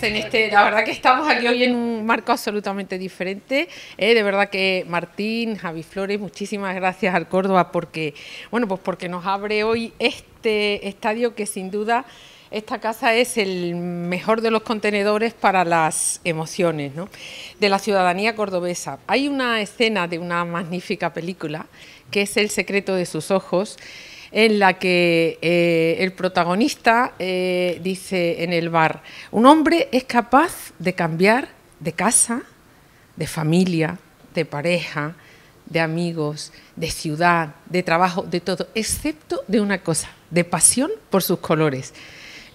gracias. La verdad que estamos aquí hoy en un marco absolutamente diferente. De verdad que Martín, Javi Flores, muchísimas gracias al Córdoba porque, bueno, pues porque nos abre hoy este estadio que sin duda esta casa es el mejor de los contenedores para las emociones, ¿no?, de la ciudadanía cordobesa. Hay una escena de una magnífica película que es El secreto de sus ojos, en la que el protagonista dice en el bar: un hombre es capaz de cambiar de casa, de familia, de pareja, de amigos, de ciudad, de trabajo, de todo, excepto de una cosa, de pasión por sus colores.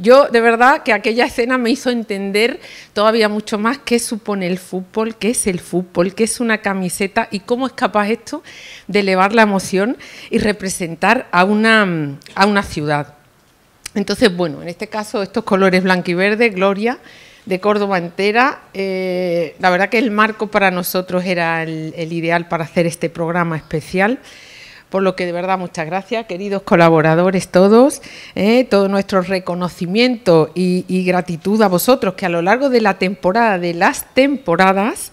Yo, de verdad, que aquella escena me hizo entender todavía mucho más qué supone el fútbol, qué es el fútbol, qué es una camiseta y cómo es capaz esto de elevar la emoción y representar a una ciudad. Entonces, bueno, en este caso, estos colores blanco y verde, gloria de Córdoba entera. La verdad que el marco para nosotros era el ideal para hacer este programa especial. Por lo que de verdad muchas gracias, queridos colaboradores todos, todo nuestro reconocimiento y gratitud a vosotros que a lo largo de la temporada, de las temporadas,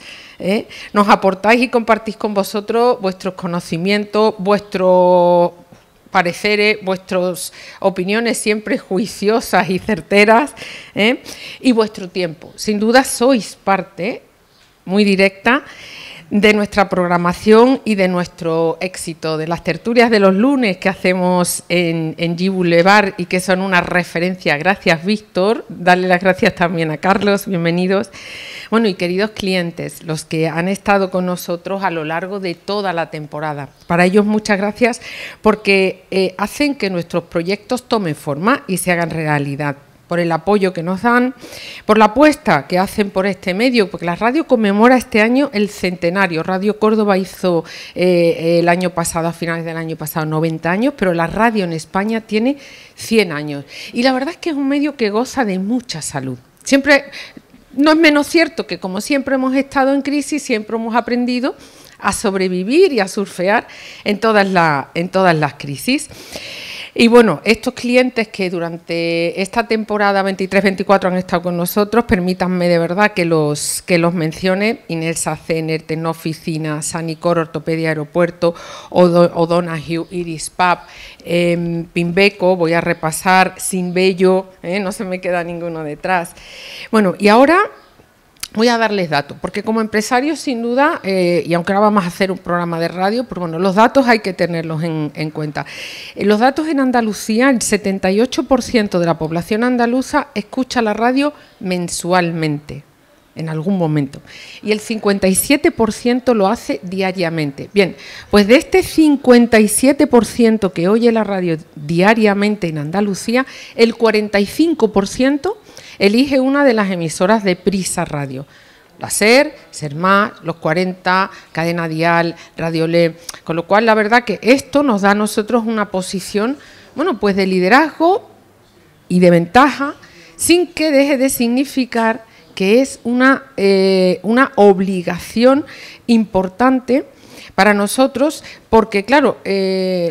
nos aportáis y compartís con vosotros vuestros conocimientos, vuestros pareceres, vuestras opiniones siempre juiciosas y certeras, y vuestro tiempo. Sin duda sois parte muy directa de nuestra programación y de nuestro éxito, de las tertulias de los lunes que hacemos en Gin Bulevar y que son una referencia. Gracias, Víctor. Darle las gracias también a Carlos, bienvenidos. Bueno, y queridos clientes, los que han estado con nosotros a lo largo de toda la temporada. Para ellos muchas gracias porque hacen que nuestros proyectos tomen forma y se hagan realidad. Por el apoyo que nos dan, por la apuesta que hacen por este medio, porque la radio conmemora este año el centenario. Radio Córdoba hizo el año pasado, a finales del año pasado, 90 años, pero la radio en España tiene 100 años. Y la verdad es que es un medio que goza de mucha salud. Siempre, no es menos cierto que como siempre hemos estado en crisis, siempre hemos aprendido a sobrevivir y a surfear en todas las crisis. Y bueno, estos clientes que durante esta temporada 23-24 han estado con nosotros, permítanme de verdad que los mencione: Inés Acener, Tecnoficina, Sanicor, Ortopedia Aeropuerto, O'Donoghue, Iris Pub, Pimbeco, voy a repasar, Sinbello, no se me queda ninguno detrás. Bueno, y ahora voy a darles datos, porque como empresarios, sin duda, y aunque ahora vamos a hacer un programa de radio, pero bueno, los datos hay que tenerlos en cuenta. Los datos en Andalucía, el 78% de la población andaluza escucha la radio mensualmente, en algún momento, y el 57% lo hace diariamente. Bien, pues de este 57% que oye la radio diariamente en Andalucía, el 45% elige una de las emisoras de Prisa Radio: La SER, Ser Más, Los 40, Cadena Dial, Radio Le. Con lo cual, la verdad que esto nos da a nosotros una posición, bueno, pues de liderazgo y de ventaja, sin que deje de significar que es una obligación importante para nosotros, porque claro,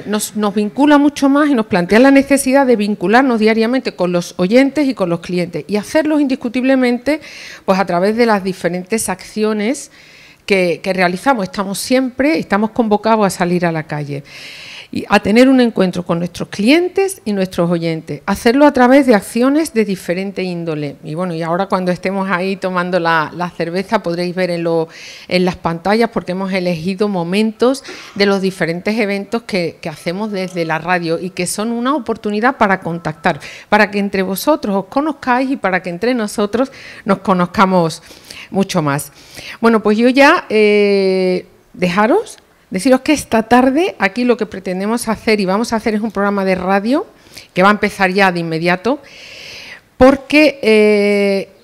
nos vincula mucho más y nos plantea la necesidad de vincularnos diariamente con los oyentes y con los clientes, y hacerlos indiscutiblemente pues a través de las diferentes acciones que realizamos. Estamos convocados a salir a la calle y a tener un encuentro con nuestros clientes y nuestros oyentes, hacerlo a través de acciones de diferente índole. Y bueno, y ahora cuando estemos ahí tomando la cerveza podréis ver en las pantallas, porque hemos elegido momentos de los diferentes eventos que hacemos desde la radio y que son una oportunidad para contactar, para que entre vosotros os conozcáis y para que entre nosotros nos conozcamos mucho más. Bueno, pues yo ya deciros que esta tarde aquí lo que pretendemos hacer y vamos a hacer es un programa de radio que va a empezar ya de inmediato, porque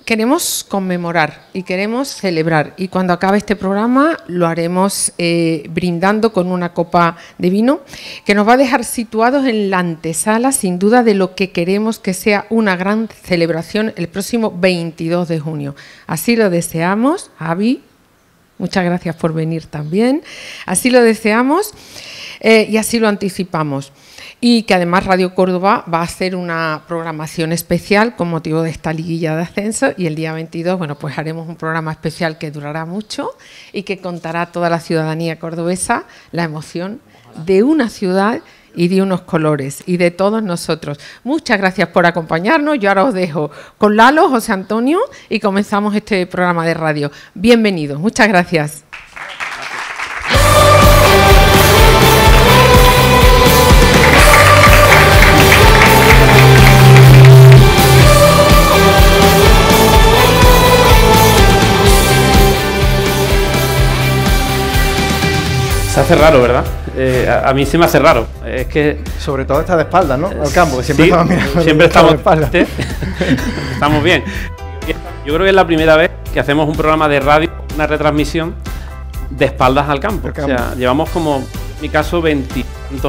queremos conmemorar y queremos celebrar, y cuando acabe este programa lo haremos brindando con una copa de vino que nos va a dejar situados en la antesala, sin duda, de lo que queremos que sea una gran celebración el próximo 22 de junio. Así lo deseamos, Javi. Muchas gracias por venir también. Así lo deseamos y así lo anticipamos. y que además Radio Córdoba va a hacer una programación especial con motivo de esta liguilla de ascenso, y el día 22, bueno, pues haremos un programa especial que durará mucho y que contará a toda la ciudadanía cordobesa la emoción de una ciudad y de unos colores, y de todos nosotros. Muchas gracias por acompañarnos. Yo ahora os dejo con Lalo, José Antonio, y comenzamos este programa de radio. Bienvenidos, muchas gracias. Se hace raro, ¿verdad? A mí se me hace raro. Es que sobre todo está de espaldas, ¿no? Al campo, que siempre, sí, siempre estamos de espaldas. Estamos bien. Yo creo que es la primera vez que hacemos un programa de radio, una retransmisión de espaldas al campo. O sea, llevamos como, en mi caso, 20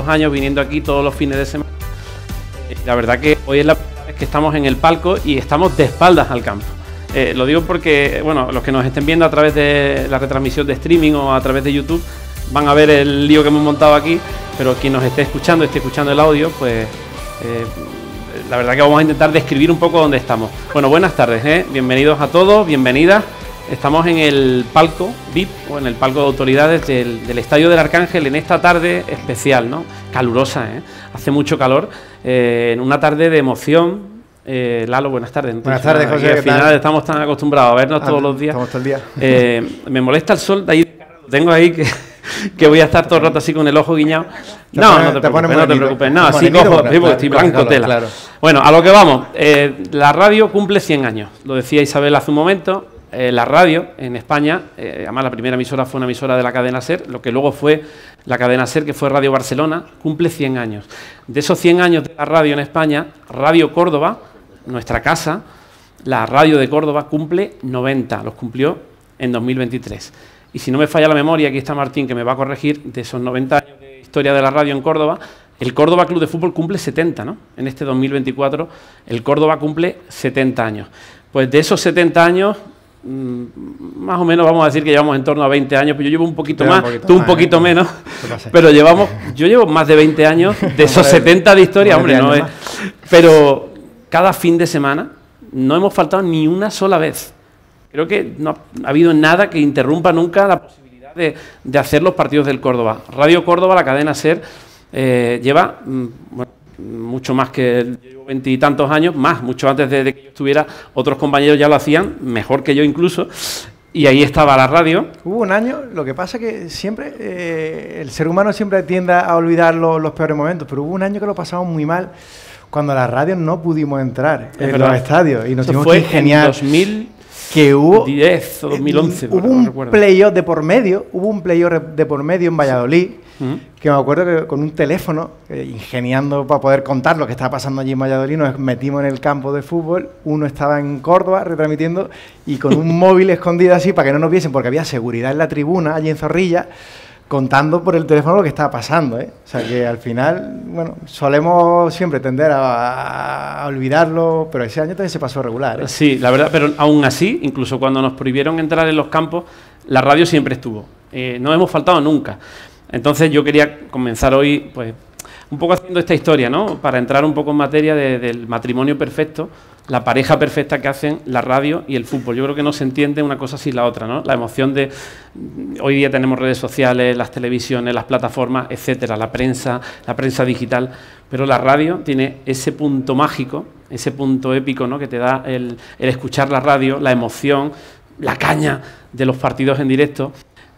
años viniendo aquí todos los fines de semana. La verdad que hoy es la primera vez que estamos en el palco y estamos de espaldas al campo. Lo digo porque, bueno, los que nos estén viendo a través de la retransmisión de streaming o a través de YouTube van a ver el lío que hemos montado aquí, pero quien nos esté escuchando el audio, pues la verdad que vamos a intentar describir un poco dónde estamos. Bueno, buenas tardes, bienvenidos a todos, bienvenidas. Estamos en el palco VIP o en el palco de autoridades del Estadio del Arcángel en esta tarde especial, ¿no? Calurosa, hace mucho calor, en una tarde de emoción. Lalo, buenas tardes. Buenas tardes, José. Al final estamos tan acostumbrados a vernos todos los días. Estamos todo el día. Me molesta el sol, de ahí tengo ahí que voy a estar todo el rato así con el ojo guiñado. No te preocupes, no te preocupes. No, así cojo, estoy blanco tela. Bueno, a lo que vamos. La radio cumple 100 años. Lo decía Isabel hace un momento. La radio en España, además la primera emisora fue una emisora de la cadena SER, lo que luego fue la cadena SER, que fue Radio Barcelona, cumple 100 años. De esos 100 años de la radio en España, Radio Córdoba, nuestra casa, la radio de Córdoba cumple 90, los cumplió en 2023. Y si no me falla la memoria, aquí está Martín, que me va a corregir, de esos 90 años de historia de la radio en Córdoba, el Córdoba Club de Fútbol cumple 70, ¿no? En este 2024, el Córdoba cumple 70 años. Pues de esos 70 años, más o menos vamos a decir que llevamos en torno a 20 años, pero yo llevo un poquito más, tú un poquito menos, pero yo llevo más de 20 años de esos 70 de historia, hombre, no es. Pero cada fin de semana no hemos faltado ni una sola vez. Creo que no ha habido nada que interrumpa nunca la posibilidad de hacer los partidos del Córdoba. Radio Córdoba, la cadena SER, lleva bueno, mucho más que veintitantos años, más, mucho antes de que yo estuviera, otros compañeros ya lo hacían, mejor que yo incluso, y ahí estaba la radio. Hubo un año, lo que pasa que siempre, el ser humano siempre tiende a olvidar los peores momentos, pero hubo un año que lo pasamos muy mal, cuando las radios no pudimos entrar en los estadios, y nos tuvimos que ingeniar. 2000... Que hubo 10 o 2011, hubo un playoff de por medio, en Valladolid, sí. Que me acuerdo que con un teléfono, ingeniando para poder contar lo que estaba pasando allí en Valladolid, nos metimos en el campo de fútbol, uno estaba en Córdoba retransmitiendo y con un móvil escondido así para que no nos viesen, porque había seguridad en la tribuna, allí en Zorrilla, contando por el teléfono lo que estaba pasando, ¿eh? O sea que al final, bueno, solemos siempre tender a olvidarlo, pero ese año también se pasó regular, ¿eh? Sí, la verdad, pero aún así, incluso cuando nos prohibieron entrar en los campos, la radio siempre estuvo, no hemos faltado nunca. Entonces yo quería comenzar hoy, pues, un poco haciendo esta historia, ¿no? Para entrar un poco en materia del matrimonio perfecto, la pareja perfecta que hacen la radio y el fútbol. Yo creo que no se entiende una cosa sin la otra, ¿no? La emoción de... Hoy día tenemos redes sociales, las televisiones, las plataformas, etcétera, la prensa digital, pero la radio tiene ese punto mágico, ese punto épico, ¿no? Que te da el escuchar la radio, la emoción, la caña de los partidos en directo.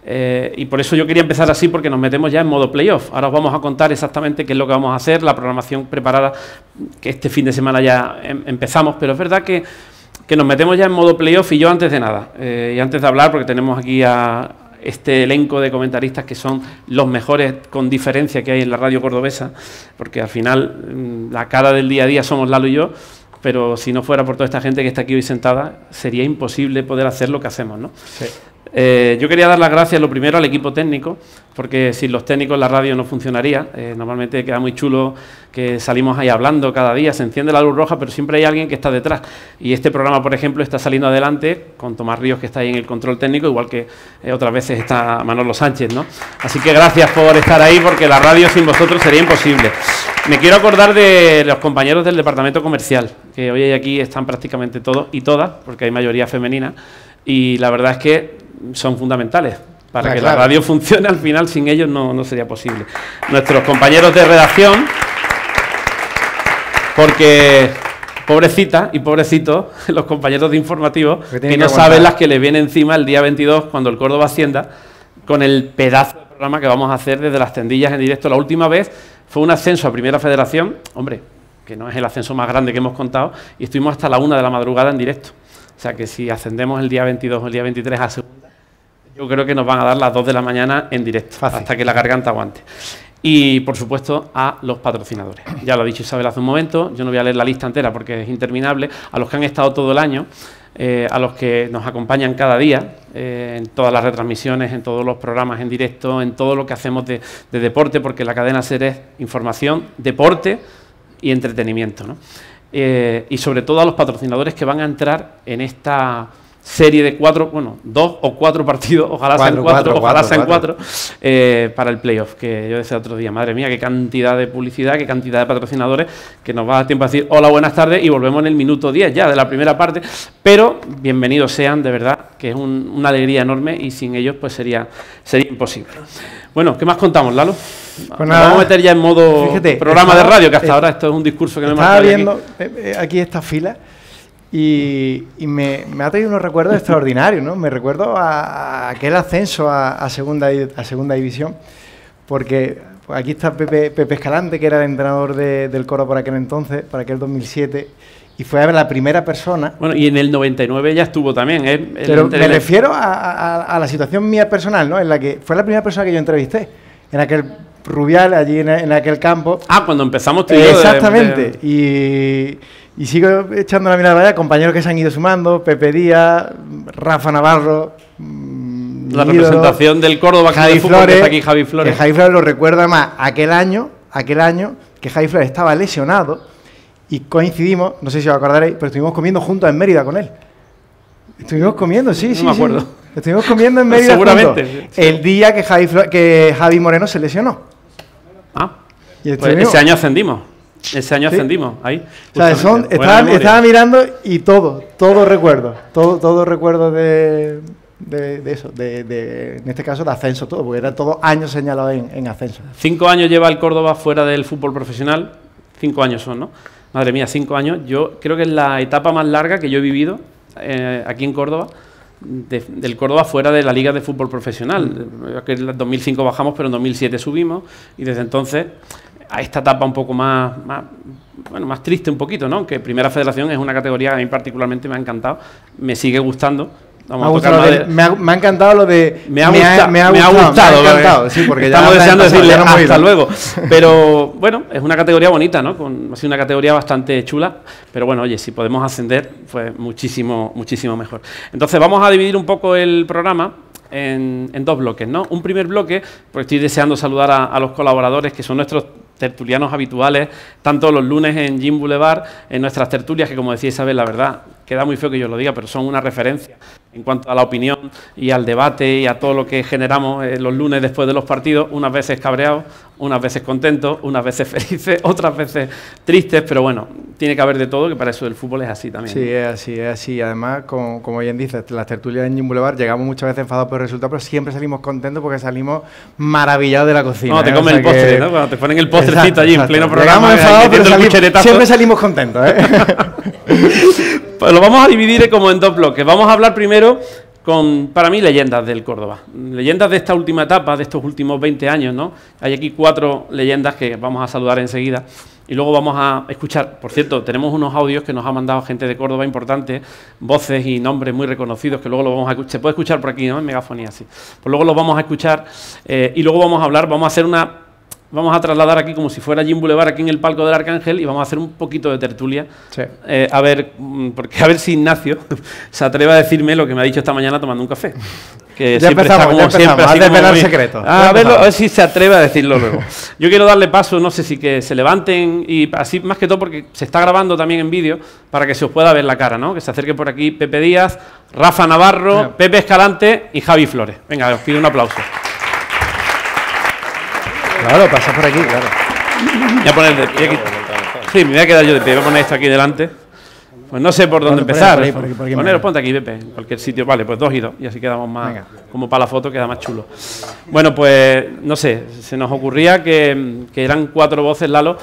Y por eso yo quería empezar así, porque nos metemos ya en modo playoff. Ahora os vamos a contar exactamente qué es lo que vamos a hacer, la programación preparada, que este fin de semana ya empezamos, pero es verdad que nos metemos ya en modo playoff. Y yo antes de nada, y antes de hablar, porque tenemos aquí a este elenco de comentaristas que son los mejores con diferencia que hay en la radio cordobesa, porque al final la cara del día a día somos Lalo y yo, pero si no fuera por toda esta gente que está aquí hoy sentada, sería imposible poder hacer lo que hacemos, ¿no? Sí. Yo quería dar las gracias lo primero al equipo técnico, porque sin los técnicos la radio no funcionaría. Normalmente queda muy chulo que salimos ahí hablando cada día, se enciende la luz roja, pero siempre hay alguien que está detrás. Y este programa, por ejemplo, está saliendo adelante con Tomás Ríos, que está ahí en el control técnico, igual que otras veces está Manolo Sánchez, ¿no? Así que gracias por estar ahí, porque la radio sin vosotros sería imposible. Me quiero acordar de los compañeros del departamento comercial, que hoy aquí están prácticamente todos y todas, porque hay mayoría femenina, y la verdad es que son fundamentales para que la radio funcione. Al final, sin ellos no sería posible. Nuestros compañeros de redacción, porque pobrecitas y pobrecitos los compañeros de informativos, que no saben las que les viene encima el día 22 cuando el Córdoba ascienda, con el pedazo de programa que vamos a hacer desde las tendillas en directo. La última vez fue un ascenso a Primera Federación, hombre, que no es el ascenso más grande que hemos contado, y estuvimos hasta la 1 de la madrugada en directo. O sea que si ascendemos el día 22 o el día 23 a segunda, yo creo que nos van a dar las 2 de la mañana en directo, fácil, hasta que la garganta aguante. Y, por supuesto, a los patrocinadores. Ya lo ha dicho Isabel hace un momento, yo no voy a leer la lista entera porque es interminable. A los que han estado todo el año, a los que nos acompañan cada día, en todas las retransmisiones, en todos los programas en directo, en todo lo que hacemos de deporte, porque la cadena SER es información, deporte y entretenimiento, ¿no? Y sobre todo a los patrocinadores que van a entrar en esta serie de 4, bueno, 2 o 4 partidos, ojalá sean 4, ojalá sean 4, para el playoff, que yo decía otro día, madre mía, qué cantidad de publicidad, qué cantidad de patrocinadores, que nos va a dar tiempo a decir hola, buenas tardes, y volvemos en el minuto 10 ya de la primera parte, pero bienvenidos sean, de verdad, que es una alegría enorme, y sin ellos pues sería imposible. Bueno, ¿qué más contamos, Lalo? Pues nada, vamos a meter ya en modo, fíjate, programa de radio, que hasta ahora esto es un discurso que no me ha marcado. Estaba viendo aquí esta fila y me ha traído unos recuerdos extraordinarios, ¿no? Me recuerdo a aquel ascenso a segunda división, porque pues aquí está Pepe Escalante, que era el entrenador del Córdoba por aquel entonces, para aquel 2007, y fue la primera persona. Bueno, y en el 99 ya estuvo también, ¿eh? Pero me refiero a la situación mía personal, ¿no? En la que fue la primera persona que yo entrevisté, en aquel Rubial, allí en aquel campo. Ah, cuando empezamos tú y yo. Exactamente. Y sigo echando la mirada allá, compañeros que se han ido sumando, Pepe Díaz, Rafa Navarro. La representación del Córdoba Club de Fútbol, que está aquí Javi Flores. Que Javi Flores lo recuerda más aquel año que Javi Flores estaba lesionado. Y coincidimos, no sé si os acordaréis, pero estuvimos comiendo juntos en Mérida con él. Estuvimos comiendo, sí, sí. No me acuerdo. Sí. Estuvimos comiendo en Mérida seguramente, juntos, sí. El día que Javi Moreno se lesionó. Ah, pues ese año ascendimos. Ese año ascendimos, ahí. O sea, estaba mirando y todo recuerdo de eso, en este caso de ascenso, todo, porque era todo año señalado en ascenso. 5 años lleva el Córdoba fuera del fútbol profesional, 5 años son, ¿no? Madre mía, 5 años. Yo creo que es la etapa más larga que yo he vivido aquí en Córdoba, del Córdoba fuera de la Liga de Fútbol Profesional. En 2005 bajamos, pero en 2007 subimos, y desde entonces a esta etapa un poco más triste un poquito, ¿no? Que Primera Federación es una categoría que a mí particularmente me ha encantado, me sigue gustando. Me ha encantado lo de... Me ha gustado, sí, porque estamos deseando decirle hasta luego. Pero bueno, es una categoría bonita, ¿no? Ha sido una categoría bastante chula, pero bueno, oye, si podemos ascender, pues muchísimo, muchísimo mejor. Entonces vamos a dividir un poco el programa en 2 bloques, ¿no? Un primer bloque, porque estoy deseando saludar a los colaboradores, que son nuestros tertulianos habituales, tanto los lunes en Gin Bulevar, en nuestras tertulias, que como decía Isabel, la verdad, queda muy feo que yo lo diga, pero son una referencia en cuanto a la opinión y al debate y a todo lo que generamos los lunes después de los partidos, unas veces cabreados, unas veces contentos, unas veces felices, otras veces tristes, pero bueno, tiene que haber de todo, que para eso el fútbol es así también. Sí, es así, es así. Además, como bien dices, las tertulias en Gin Bulevar llegamos muchas veces enfadados por el resultado, pero siempre salimos contentos porque salimos maravillados de la cocina. No, te comen el postre, ¿no? Cuando te ponen el postrecito, exacto, allí en pleno programa, siempre salimos contentos, ¿eh? Pues lo vamos a dividir como en 2 bloques. Vamos a hablar primero con, para mí, leyendas del Córdoba. Leyendas de esta última etapa, de estos últimos 20 años, ¿no? Hay aquí 4 leyendas que vamos a saludar enseguida. Y luego vamos a escuchar, por cierto, tenemos unos audios que nos ha mandado gente de Córdoba importante, voces y nombres muy reconocidos, que luego lo vamos a escuchar. Se puede escuchar por aquí, ¿no? En megafonía, sí. Pues luego los vamos a escuchar y luego vamos a hablar, vamos a hacer una... Vamos a trasladar aquí como si fuera Gin Bulevar, aquí en el palco del Arcángel, y vamos a hacer un poquito de tertulia. Sí. A ver, porque a ver si Ignacio se atreve a decirme lo que me ha dicho esta mañana tomando un café. Que ya empezamos, como ya siempre, empezamos, a desvelar secretos. A ver si se atreve a decirlo luego. Yo quiero darle paso, no sé si que se levanten y así, más que todo porque se está grabando también en vídeo para que se os pueda ver la cara, ¿no? Que se acerque por aquí Pepe Díaz, Rafa Navarro, sí, Pepe Escalante y Javi Flores. Venga, os pido un aplauso. Claro, pasa por aquí, claro. Voy a poner de pie aquí. Sí, me voy a quedar yo de pie, voy a poner esto aquí delante. Pues no sé por dónde empezar. Poneros, ponte aquí, Pepe, en cualquier sitio. Vale, pues dos y dos. Y así quedamos más... Venga. Como para la foto queda más chulo. Bueno, pues no sé. Se nos ocurría que eran cuatro voces, Lalo.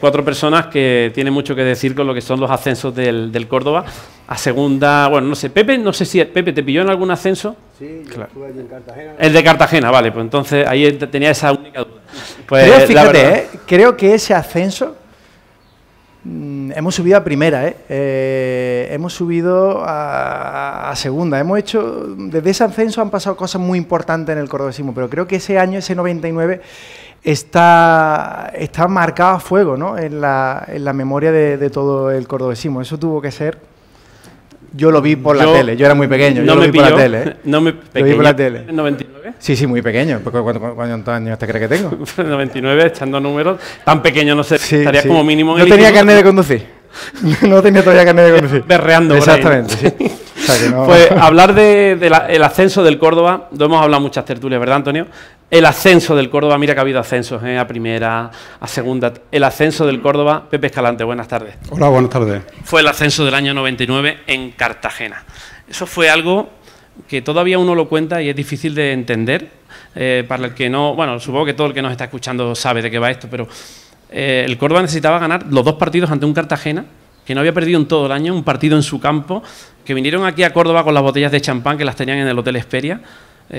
Cuatro personas que tienen mucho que decir con lo que son los ascensos del Córdoba. A segunda... Bueno, no sé. Pepe, no sé si... Pepe, ¿te pilló en algún ascenso? Sí, yo claro, estuve allí en Cartagena. El de Cartagena, vale. Pues entonces ahí tenía esa única duda. Pues, creo, fíjate, verdad, creo que ese ascenso... Hemos subido a primera, hemos subido a segunda, hemos hecho, desde ese ascenso han pasado cosas muy importantes en el cordobesismo, pero creo que ese año, ese 99, está marcado a fuego, ¿no?, en la memoria de todo el cordobesismo. Eso tuvo que ser, yo lo vi por la tele, yo era muy pequeño, no yo lo vi por la tele. No me pilló, lo vi por la tele. ¿En 99? Sí, sí, muy pequeño, porque ¿cuántos años te crees que tengo? 99, echando números, tan pequeño no sé, sí, estarías sí, como mínimo... No tenía carnet de conducir, no tenía todavía carnet de conducir. Berreando. Exactamente, por ahí, ¿no? Sí. O sea que no... Pues hablar del ascenso del Córdoba, lo hemos hablado en muchas tertulias, ¿verdad, Antonio? El ascenso del Córdoba, mira que ha habido ascensos, a primera, a segunda. El ascenso del Córdoba, Pepe Escalante, buenas tardes. Hola, buenas tardes. Fue el ascenso del año 99 en Cartagena. Eso fue algo que todavía uno lo cuenta y es difícil de entender. Para el que no, bueno, supongo que todo el que nos está escuchando sabe de qué va esto, pero el Córdoba necesitaba ganar los dos partidos ante un Cartagena que no había perdido en todo el año, un partido en su campo, que vinieron aquí a Córdoba con las botellas de champán que las tenían en el Hotel Hesperia,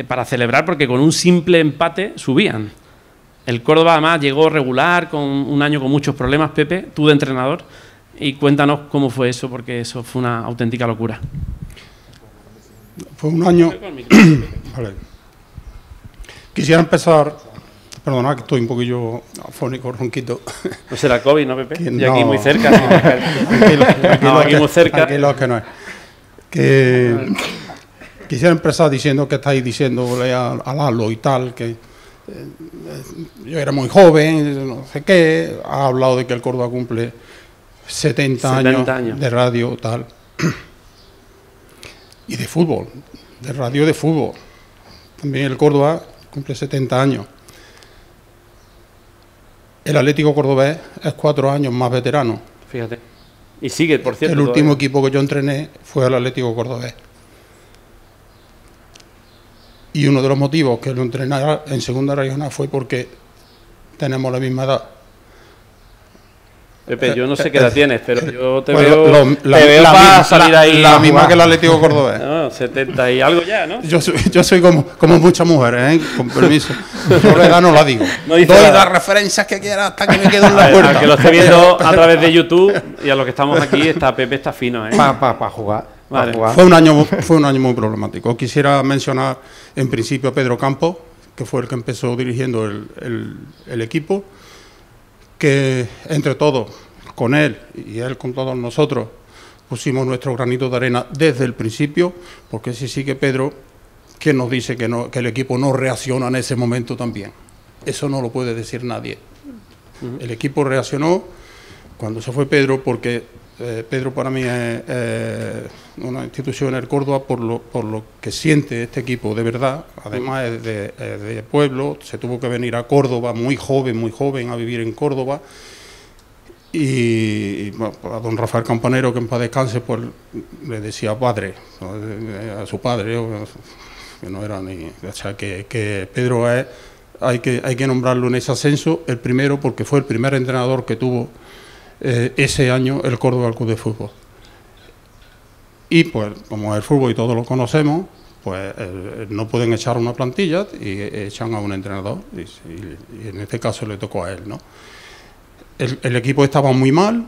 para celebrar, porque con un simple empate subían. El Córdoba además llegó regular, con un año con muchos problemas, Pepe, tú de entrenador, y cuéntanos cómo fue eso, porque eso fue una auténtica locura. Fue un año... Vale. Quisiera empezar... Perdona que estoy un poquillo afónico, ronquito. ¿No será COVID, no, Pepe? Que... Y no, aquí muy cerca. Aquí muy cerca. Aquí los que no es. Que... Quisiera empezar diciendo que estáis diciéndole a Lalo y tal, que yo era muy joven, no sé qué, ha hablado de que el Córdoba cumple 70 años de radio tal, y de fútbol, de radio de fútbol. También el Córdoba cumple 70 años. El Atlético Cordobés es 4 años más veterano. Fíjate. Y sigue, por cierto. El último equipo que yo entrené fue el Atlético Cordobés. Y uno de los motivos que lo entrenara en segunda regional fue porque tenemos la misma edad. Pepe, yo no sé qué edad tienes, pero yo te bueno, veo, te veo para salir ahí. La misma que el Atlético Cordobés. No, 70 y algo ya, ¿no? Yo soy como muchas mujeres, ¿eh? Con permiso. Por la edad no la digo. No doy las referencias que quiera hasta que me quedo en la puerta. A que lo esté viendo a través de YouTube y a los que estamos aquí, Pepe está fino, ¿eh? Para jugar. Vale. Fue un año muy problemático. Quisiera mencionar en principio a Pedro Campos, que fue el que empezó dirigiendo el equipo, que entre todos, con él y él con todos nosotros, pusimos nuestro granito de arena desde el principio, porque si sigue Pedro, ¿quién nos dice que el equipo no reacciona en ese momento también? Eso no lo puede decir nadie. El equipo reaccionó cuando se fue Pedro, porque... Pedro para mí es una institución en el Córdoba por lo que siente este equipo de verdad, además es de pueblo, se tuvo que venir a Córdoba muy joven a vivir en Córdoba y bueno, a don Rafael Campanero, que en paz descanse, pues le decía padre, a su padre, que no era ni... O sea, que Pedro es, hay que nombrarlo en ese ascenso, el primero porque fue el primer entrenador que tuvo ese año el Córdoba Club de Fútbol. Y pues como el fútbol y todos lo conocemos, pues no pueden echar una plantilla y echan a un entrenador, y en este caso le tocó a él, ¿no? El equipo estaba muy mal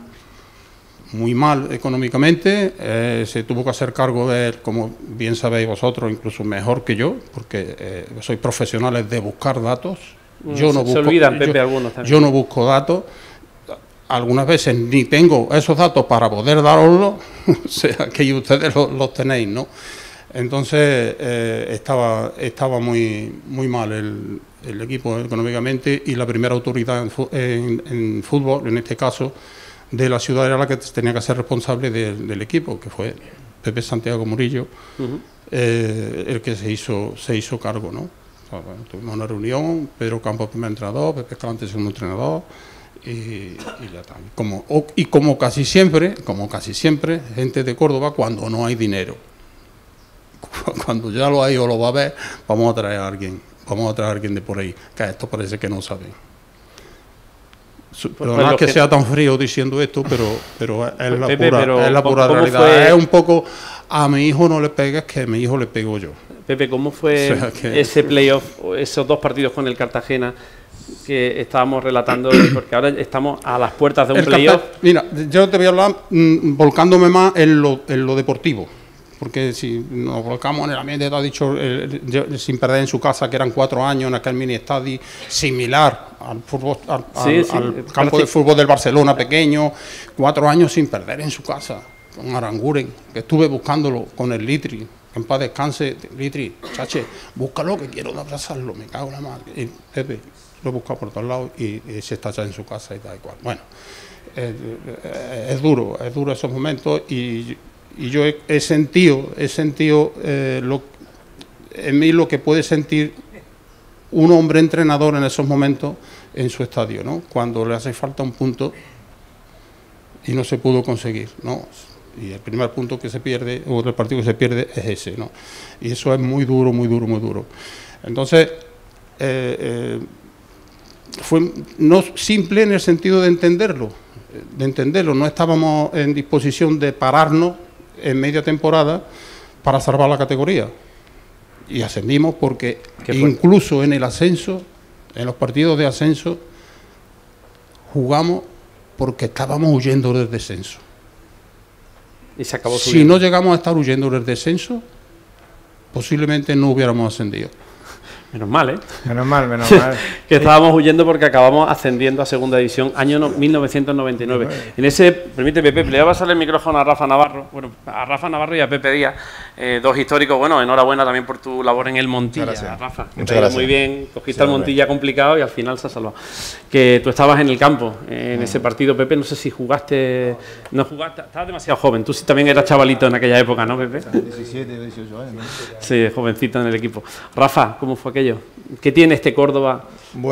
económicamente, se tuvo que hacer cargo de él, como bien sabéis vosotros, incluso mejor que yo, porque soy profesional de buscar datos. Yo no busco datos. Algunas veces ni tengo esos datos para poder daroslos, o sea, que ustedes los tenéis, ¿no? Entonces estaba muy mal el equipo económicamente, y la primera autoridad en fútbol, en este caso, de la ciudad era la que tenía que ser responsable del equipo, que fue Pepe Santiago Murillo, el que se hizo cargo, ¿no? O sea, bueno, tuvimos una reunión, Pedro Campos primer entrenador, Pepe Escalante segundo entrenador, y ya está. Como casi siempre, gente de Córdoba, cuando no hay dinero, cuando ya lo hay o lo va a haber, vamos a traer a alguien de por ahí, que a esto parece que no saben. Perdón pues que sea tan frío diciendo esto, pero es la pura realidad. Fue... Es un poco, a mi hijo no le pegas, que a mi hijo le pego yo. Pepe, ¿cómo fue ese playoff, esos dos partidos con el Cartagena que estábamos relatando? Porque ahora estamos a las puertas de un playoff. Mira, yo te voy a hablar volcándome más en lo deportivo. Porque si nos volcamos en el ambiente, te ha dicho, sin perder en su casa, que eran 4 años en aquel mini estadio similar al campo de fútbol del Barcelona pequeño, 4 años sin perder en su casa, con Aranguren, que estuve buscándolo con el Litri, que en paz descanse, Litri, chache, búscalo que quiero abrazarlo, me cago en la madre. Y Pepe lo he buscado por todos lados y se está ya en su casa y tal y cual. Bueno, es duro esos momentos y yo he sentido en mí lo que puede sentir un hombre entrenador en esos momentos en su estadio, ¿no? Cuando le hace falta un punto y no se pudo conseguir, ¿no? Y el primer punto que se pierde, o el partido que se pierde es ese, ¿no? Y eso es muy duro. Entonces, fue no simple en el sentido de entenderlo, no estábamos en disposición de pararnos en media temporada para salvar la categoría, y ascendimos porque incluso en el ascenso, en los partidos de ascenso, jugamos porque estábamos huyendo del descenso, y se acabó subiendo. Si no llegamos a estar huyendo del descenso, posiblemente no hubiéramos ascendido. Menos mal, ¿eh? Menos mal. Que estábamos huyendo porque acabamos ascendiendo a segunda división, año 1999. En ese, permíteme, Pepe, le voy a pasar el micrófono a Rafa Navarro, y a Pepe Díaz, dos históricos. Bueno, enhorabuena también por tu labor en el Montilla, gracias. Rafa. Muchas gracias. Muy bien, cogiste al Montilla complicado y al final se ha salvado. Que tú estabas en el campo, en ese partido, Pepe, no sé si jugaste, estabas demasiado joven, tú también eras chavalito en aquella época, ¿no, Pepe? 17, 18 años. ¿No? Sí, jovencito en el equipo. Rafa, ¿cómo fue aquello? ¿Qué tiene este Córdoba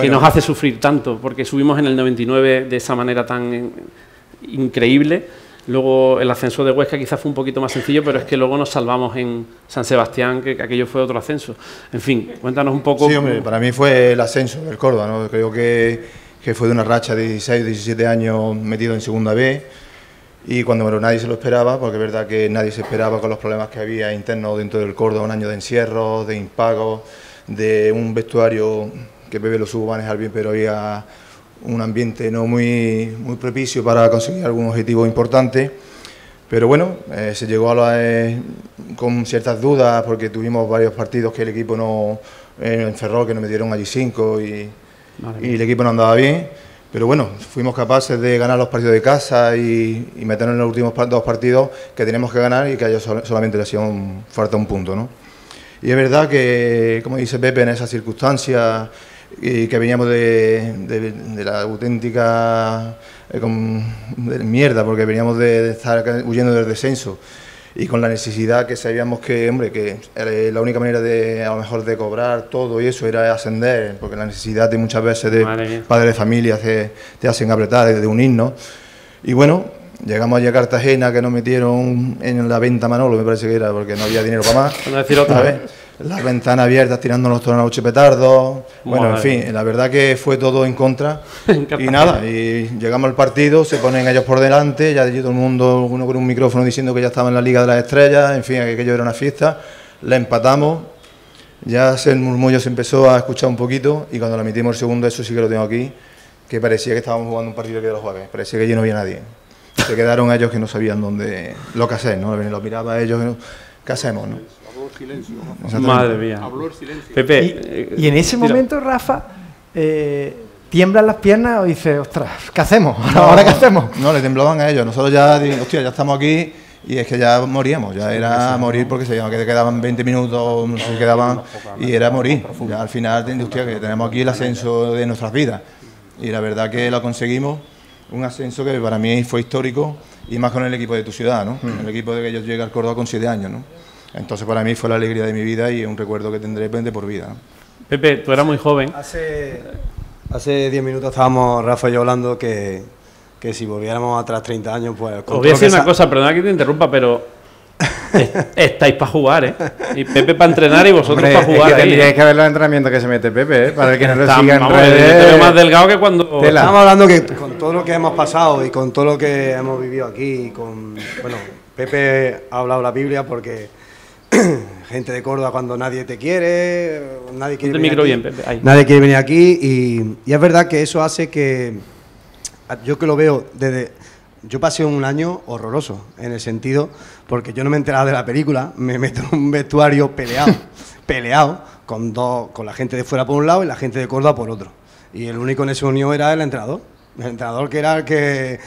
que nos hace sufrir tanto? Porque subimos en el 99 de esa manera tan increíble, luego el ascenso de Huesca quizás fue un poquito más sencillo, pero es que luego nos salvamos en San Sebastián, que aquello fue otro ascenso. En fin, cuéntanos un poco. Sí, hombre, para mí fue el ascenso del Córdoba, ¿no? Creo que fue de una racha de 16, 17 años metido en segunda B, y cuando nadie se lo esperaba, porque es verdad que nadie se esperaba con los problemas que había internos dentro del Córdoba, un año de encierros, de impagos, de un vestuario que Pepe lo supo manejar bien, pero había un ambiente no muy propicio para conseguir algún objetivo importante. Pero bueno, se llegó con ciertas dudas, porque tuvimos varios partidos que el equipo no encerró, que nos metieron allí 5 y el equipo no andaba bien. Pero bueno, fuimos capaces de ganar los partidos de casa y meternos en los últimos 2 partidos que tenemos que ganar y que a ellos solamente le hacía falta un punto, ¿no? Y es verdad que, como dice Pepe, en esas circunstancias, y que veníamos de la auténtica mierda, porque veníamos de estar huyendo del descenso, y con la necesidad que sabíamos que, hombre, que la única manera de, a lo mejor, de cobrar todo y eso era ascender, porque la necesidad de muchas veces de padres de familia te hacen apretar, de unirnos. Y bueno, llegamos allí a Cartagena, que nos metieron en la venta Manolo, me parece que era, porque no había dinero para más. No decir otra vez. Las ventanas abiertas, tirándonos todos los petardos. Bueno, en fin, la verdad que fue todo en contra. Y nada, y llegamos al partido, se ponen ellos por delante, ya allí todo el mundo, uno con un micrófono diciendo que ya estaba en la Liga de las Estrellas, en fin, aquello era una fiesta. La empatamos, ya el murmullo se empezó a escuchar un poquito, y cuando la metimos el segundo, eso sí que lo tengo aquí, que parecía que estábamos jugando un partido que de los jueves, parecía que allí no había nadie. Se quedaron ellos que no sabían dónde lo que hacer, ¿no? Los miraba a ellos, ¿qué hacemos, no? Habló el silencio. Madre mía. Habló el silencio. Pepe, y en ese momento, Rafa, ¿tiemblan las piernas o dices, ostras, ¿qué hacemos? ¿Ahora qué hacemos? No, le temblaban a ellos. Nosotros ya, hostia, ya estamos aquí y es que ya moríamos, ya era morir porque se quedaban 20 minutos, se quedaban y era morir. Ya al final de industria que tenemos aquí el ascenso de nuestras vidas y la verdad que lo conseguimos, un ascenso que para mí fue histórico y más con el equipo de tu ciudad, ¿no? El equipo de que yo llegué al Córdoba con 7 años, ¿no? Entonces para mí fue la alegría de mi vida y un recuerdo que tendré de por vida, ¿no? Pepe, tú eras muy joven. Hace 10 minutos estábamos Rafa y yo hablando que si volviéramos atrás 30 años, pues... Os voy a decir una cosa, perdona que te interrumpa, pero estáis para jugar, ¿eh? Y Pepe para entrenar y vosotros para jugar. Es que tendríais que ver los entrenamientos que se mete Pepe, ¿eh? Para el que no lo siga en redes... Te veo más delgado que cuando... Estamos hablando que con todo lo que hemos pasado y con todo lo que hemos vivido aquí, y con... Bueno, Pepe ha hablado la Biblia porque... gente de Córdoba cuando nadie te quiere, nadie quiere venir aquí, bien, Pepe, nadie quiere venir aquí y es verdad que eso hace que... Yo que lo veo desde... Yo pasé un año horroroso, en el sentido, porque yo no me enteraba de la película, me meto en un vestuario peleado, con la gente de fuera por un lado y la gente de Córdoba por otro. Y el único en ese unión era el entrenador. El entrenador que era el que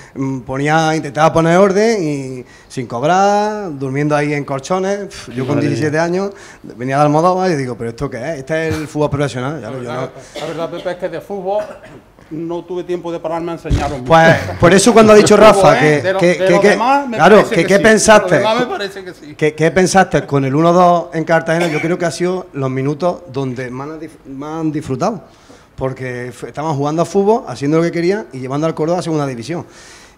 ponía, intentaba poner orden y sin cobrar, durmiendo ahí en colchones. Yo con 17 años venía de Almodóvar y digo, ¿pero esto qué es? Este es el fútbol profesional. Ya la verdad, Pepe, es que de fútbol no tuve tiempo de pararme a enseñaros. Pues por eso cuando ha dicho Rafa que qué pensaste, qué pensaste con el 1-2 en Cartagena, yo creo que ha sido los minutos donde más han disfrutado. Porque estaban jugando a fútbol, haciendo lo que querían y llevando al Córdoba a segunda división.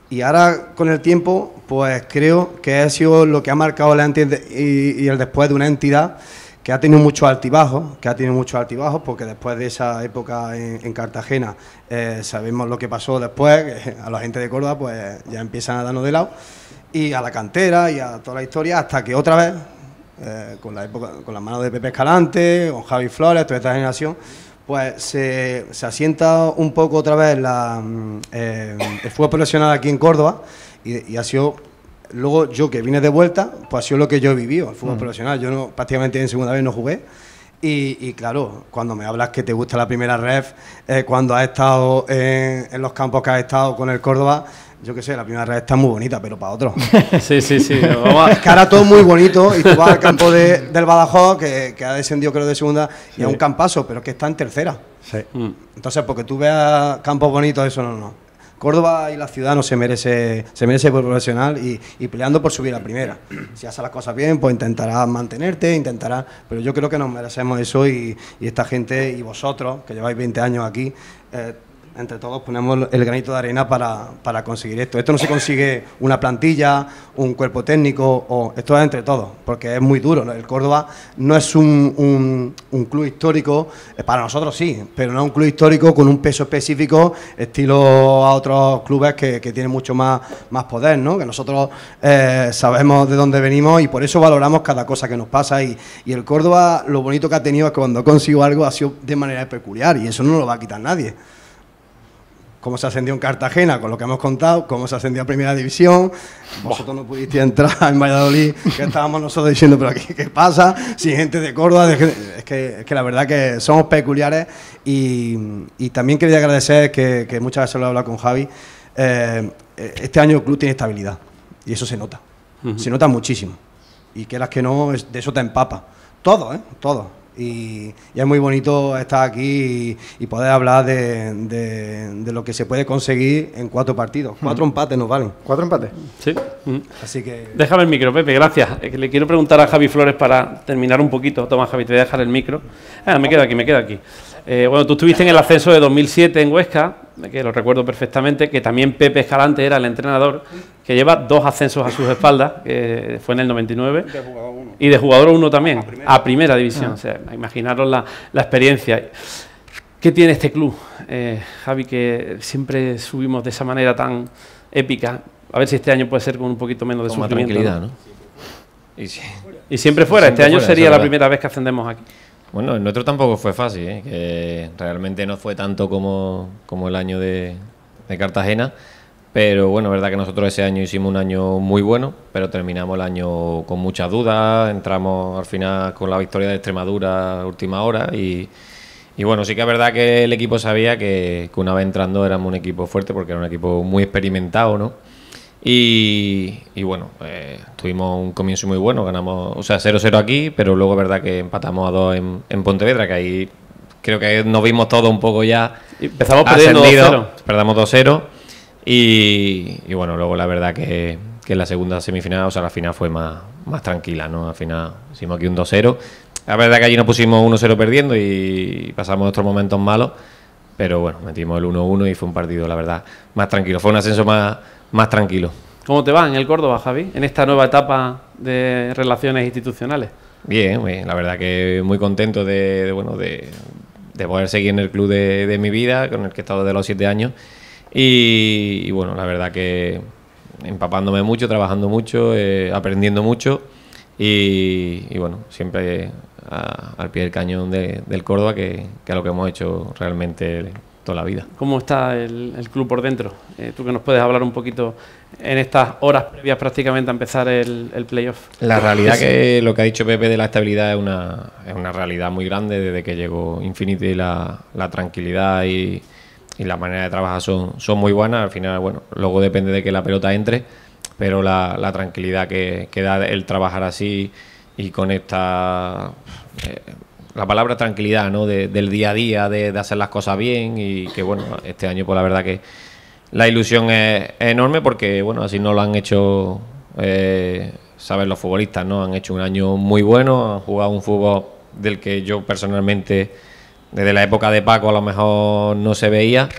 Y ahora, con el tiempo, pues creo que ha sido lo que ha marcado el antes y el después de una entidad que ha tenido muchos altibajos, porque después de esa época en Cartagena sabemos lo que pasó después, a la gente de Córdoba pues ya empiezan a darnos de lado, y a la cantera y a toda la historia, hasta que otra vez, con las manos de Pepe Escalante, con Javi Flores, toda esta generación, pues se asienta un poco otra vez el fútbol profesional aquí en Córdoba y ha sido, luego yo que vine de vuelta, pues ha sido lo que yo he vivido, el fútbol profesional. Yo no, prácticamente en segunda vez no jugué y claro, cuando me hablas que te gusta la primera ref, cuando has estado en los campos que has estado con el Córdoba, yo qué sé, la primera red está muy bonita, pero para otro. Sí. Es que ahora todo muy bonito y tú vas al campo del Badajoz, que ha descendido creo de segunda, y es un campazo, pero que está en tercera. Sí. Entonces, porque tú veas campos bonitos, eso no. Córdoba y la ciudad no se merece por profesional y peleando por subir a primera. Si haces las cosas bien, pues intentarás mantenerte, pero yo creo que nos merecemos eso y esta gente y vosotros, que lleváis 20 años aquí, entre todos ponemos el granito de arena para conseguir esto. Esto no se consigue una plantilla, un cuerpo técnico, esto es entre todos, porque es muy duro, ¿no? El Córdoba no es un club histórico, para nosotros sí, pero no es un club histórico con un peso específico, estilo a otros clubes que tienen mucho más poder, ¿no? Que nosotros sabemos de dónde venimos y por eso valoramos cada cosa que nos pasa y el Córdoba lo bonito que ha tenido es que cuando consigo algo ha sido de manera peculiar y eso no lo va a quitar nadie. Cómo se ascendió en Cartagena, con lo que hemos contado, cómo se ascendió a Primera División, vosotros no pudisteis entrar en Valladolid, que estábamos nosotros diciendo, pero aquí, ¿qué pasa? Si gente de Córdoba, es que la verdad que somos peculiares y también quería agradecer que muchas veces lo he hablado con Javi, este año el club tiene estabilidad y eso se nota, se nota muchísimo y quieras que no, de eso te empapa, todo, todo. Y es muy bonito estar aquí y poder hablar de lo que se puede conseguir en 4 partidos. 4 empates nos valen. 4 empates. Sí. Así que... Déjame el micro, Pepe, gracias. Le quiero preguntar a Javi Flores para terminar un poquito. Toma, Javi, te voy a dejar el micro. Me quedo aquí. Bueno, tú estuviste en el ascenso de 2007 en Huesca, que lo recuerdo perfectamente, que también Pepe Escalante era el entrenador, que lleva 2 ascensos a sus espaldas, que fue en el 99 de jugador 1. Y de jugador 1 también, a primera división. O sea, imaginaros la experiencia. ¿Qué tiene este club, Javi, que siempre subimos de esa manera tan épica? A ver si este año puede ser con un poquito menos de sufrimiento. Con más tranquilidad, ¿no? Y siempre fuera, este año sería la primera vez que ascendemos aquí. Bueno, el nuestro tampoco fue fácil, ¿eh? Que realmente no fue tanto como el año de Cartagena, pero bueno, es verdad que nosotros ese año hicimos un año muy bueno, pero terminamos el año con muchas dudas, entramos al final con la victoria de Extremadura a última hora y bueno, sí que es verdad que el equipo sabía que una vez entrando éramos un equipo fuerte porque era un equipo muy experimentado, ¿no? Y bueno, tuvimos un comienzo muy bueno, ganamos, o sea, 0-0 aquí, pero luego es verdad que empatamos a 2 en Pontevedra, que ahí creo que nos vimos todos un poco ya empezamos perdiendo 2-0. Perdamos 2-0 y bueno, luego la verdad que la segunda semifinal, o sea, la final fue más tranquila, ¿no? Al final hicimos aquí un 2-0. La verdad que allí nos pusimos 1-0 perdiendo y pasamos otros momentos malos, pero bueno, metimos el 1-1 y fue un partido, la verdad, más tranquilo. Fue un ascenso más tranquilo. ¿Cómo te va en el Córdoba, Javi, en esta nueva etapa de relaciones institucionales? Bien, bien, la verdad que muy contento de poder seguir en el club de mi vida, con el que he estado desde los 7 años. Y bueno, la verdad que empapándome mucho, trabajando mucho, aprendiendo mucho. Y bueno, siempre al pie del cañón del Córdoba, que es lo que hemos hecho realmente toda la vida. ¿Cómo está el club por dentro? Tú que nos puedes hablar un poquito en estas horas previas prácticamente a empezar el playoff. La realidad que lo que ha dicho Pepe de la estabilidad es una realidad muy grande desde que llegó Infinity. La tranquilidad y la manera de trabajar son muy buenas. Al final, bueno, luego depende de que la pelota entre, pero la tranquilidad que da el trabajar así y con esta... la palabra tranquilidad, ¿no? Del día a día, de hacer las cosas bien, y que bueno, este año pues la verdad que la ilusión es enorme, porque bueno, así no lo han hecho, saben los futbolistas, ¿no? Han hecho un año muy bueno, han jugado un fútbol del que yo personalmente desde la época de Paco a lo mejor no se veía.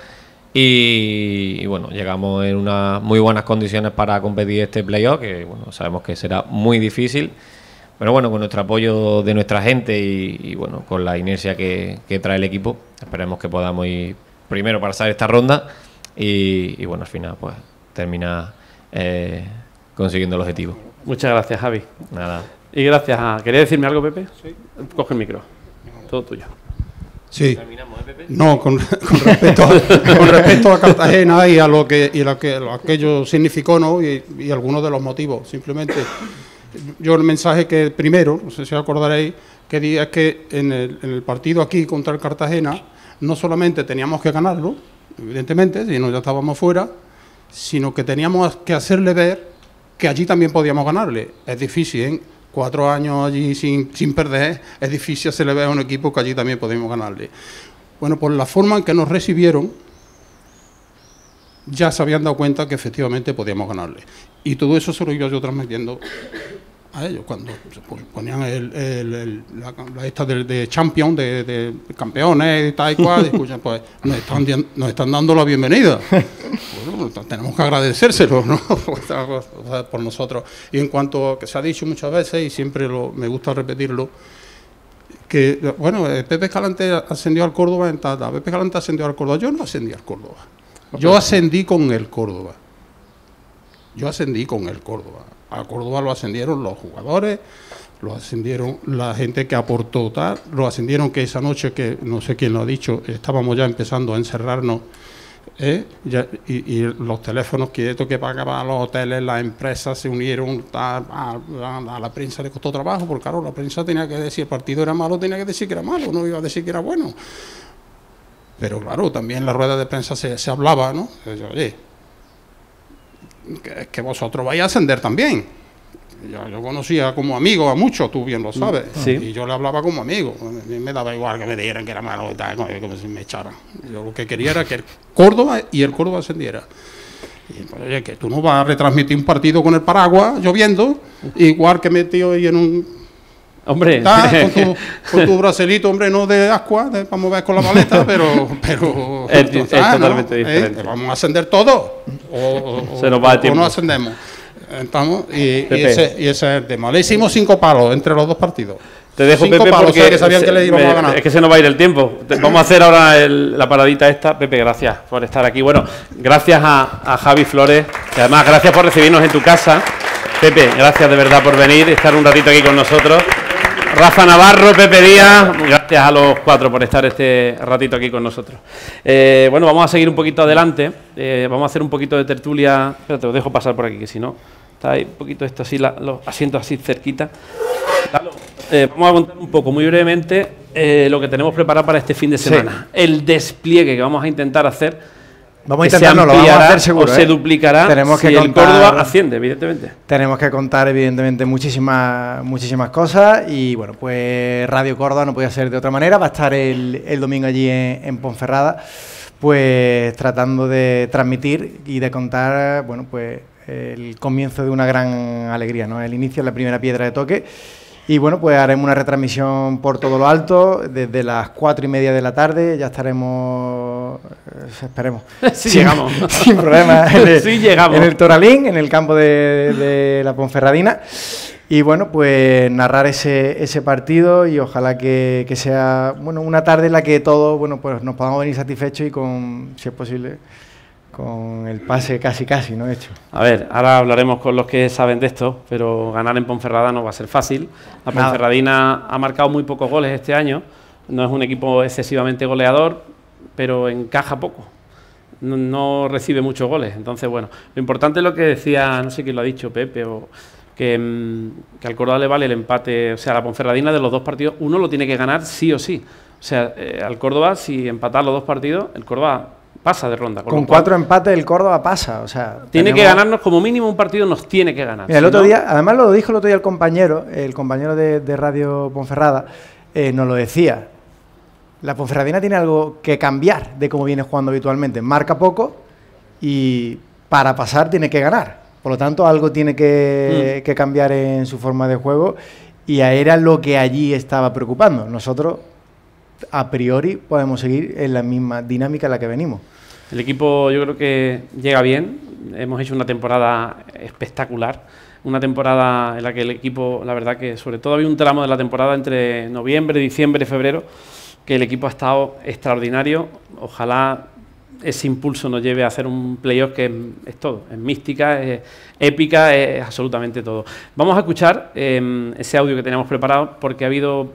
Y bueno, llegamos en unas muy buenas condiciones para competir este playoff, que bueno, sabemos que será muy difícil, pero bueno, con nuestro apoyo de nuestra gente y bueno, con la inercia que trae el equipo, esperemos que podamos ir primero para pasar esta ronda y bueno, al final pues terminar consiguiendo el objetivo. Muchas gracias, Javi. Nada. Y gracias a... ¿Quería decirme algo, Pepe? Sí. Coge el micro. Todo tuyo. Sí. No, con respecto a Cartagena y a lo que aquello significó, ¿no? Y algunos de los motivos, simplemente... Yo el mensaje que primero, no sé si os acordaréis, que di es que en el partido aquí contra el Cartagena no solamente teníamos que ganarlo, evidentemente, si no ya estábamos fuera, sino que teníamos que hacerle ver que allí también podíamos ganarle. Es difícil, ¿eh? 4 años allí sin perder, es difícil hacerle ver a un equipo que allí también podíamos ganarle. Bueno, por la forma en que nos recibieron, ya se habían dado cuenta que efectivamente podíamos ganarle. Y todo eso se lo iba yo transmitiendo a ellos, cuando ponían la esta de champion, de campeones, tal y cual, escuchan, pues nos están dando la bienvenida. Bueno, tenemos que agradecérselo, ¿no? Por nosotros. Y en cuanto a que se ha dicho muchas veces, y siempre me gusta repetirlo, que, bueno, Pepe Escalante ascendió al Córdoba en Tata, Pepe Escalante ascendió al Córdoba, yo no ascendí al Córdoba, yo ascendí con el Córdoba. Yo ascendí con el Córdoba. A Córdoba lo ascendieron los jugadores, lo ascendieron la gente que aportó tal, lo ascendieron que esa noche, que no sé quién lo ha dicho, estábamos ya empezando a encerrarnos, y los teléfonos quietos que pagaban los hoteles, las empresas se unieron tal, a la prensa le costó trabajo, porque claro, la prensa tenía que decir, el partido era malo, tenía que decir que era malo, no iba a decir que era bueno. Pero claro, también en la rueda de prensa se hablaba, ¿no? Oye, que vosotros vais a ascender también. Yo conocía como amigo a muchos, tú bien lo sabes, sí. Y yo le hablaba como amigo, me daba igual que me dieran que era malo y tal, como si me echaran. Yo lo que quería era que el Córdoba ascendiera. Y pues, oye, que tú no vas a retransmitir un partido con el paraguas lloviendo, igual que metido ahí en un... Hombre, con tu bracelito, hombre, no de ascua, para mover con la maleta, pero es totalmente, ¿no? Diferente. Vamos a ascender todos, o se nos va el tiempo, o no ascendemos. Estamos, y ese es el tema. Le hicimos 5 palos entre los 2 partidos. Te dejo, 5 palos, porque que sabían que le íbamos a ganar. Es que se nos va a ir el tiempo. Vamos a hacer ahora la paradita esta. Pepe, gracias por estar aquí. Bueno, gracias a Javi Flores, y además gracias por recibirnos en tu casa. Pepe, gracias de verdad por venir, estar un ratito aquí con nosotros. Rafa Navarro, Pepe Díaz, gracias a los 4 por estar este ratito aquí con nosotros. Bueno, vamos a seguir un poquito adelante, vamos a hacer un poquito de tertulia. Espérate, os dejo pasar por aquí, que si no, está ahí un poquito esto así, los asientos así cerquita. Vamos a contar un poco, muy brevemente, lo que tenemos preparado para este fin de semana. Sí. El despliegue que vamos a intentar hacer Vamos a intentarlo, lo vamos a hacer seguro. Se duplicará. Tenemos que contar, el Córdoba asciende, evidentemente. Tenemos que contar, evidentemente, muchísimas cosas. Y bueno, pues Radio Córdoba no podía ser de otra manera. Va a estar el domingo allí en Ponferrada, pues tratando de transmitir y de contar, bueno, pues el comienzo de una gran alegría, ¿no? El inicio de la primera piedra de toque. Y bueno, pues haremos una retransmisión por todo lo alto, desde las 4:30 de la tarde, ya estaremos, esperemos. Sí, llegamos. Sin problema. Sí, llegamos. En el Toralín, en el campo de la Ponferradina. Y bueno, pues narrar ese partido y ojalá que sea, bueno, una tarde en la que todos, bueno, pues nos podamos venir satisfechos y con, si es posible, con el pase casi, ¿no? Hecho. A ver, ahora hablaremos con los que saben de esto, pero ganar en Ponferrada no va a ser fácil. La Ponferradina ha marcado muy pocos goles este año, no es un equipo excesivamente goleador, pero encaja poco, no recibe muchos goles. Entonces, bueno, lo importante es lo que decía, no sé quién lo ha dicho, Pepe, o que al Córdoba le vale el empate. O sea, la Ponferradina, de los dos partidos, uno lo tiene que ganar sí o sí. O sea, al Córdoba, si empatar los dos partidos, el Córdoba pasa de ronda. Con 4 empates el Córdoba pasa, o sea... Tiene que ganarnos como mínimo un partido, nos tiene que ganar. Mira, el otro día, además lo dijo el otro día el compañero de Radio Ponferrada, nos lo decía. La Ponferradina tiene algo que cambiar de cómo viene jugando habitualmente. Marca poco y para pasar tiene que ganar. Por lo tanto, algo tiene que cambiar en su forma de juego y era lo que allí estaba preocupando. Nosotros, a priori, podemos seguir en la misma dinámica en la que venimos. El equipo yo creo que llega bien, hemos hecho una temporada espectacular, una temporada en la que el equipo, la verdad que sobre todo había un tramo de la temporada entre noviembre, diciembre, febrero, que el equipo ha estado extraordinario. Ojalá ese impulso nos lleve a hacer un playoff que es todo, es mística, es épica, es absolutamente todo. Vamos a escuchar ese audio que teníamos preparado porque ha habido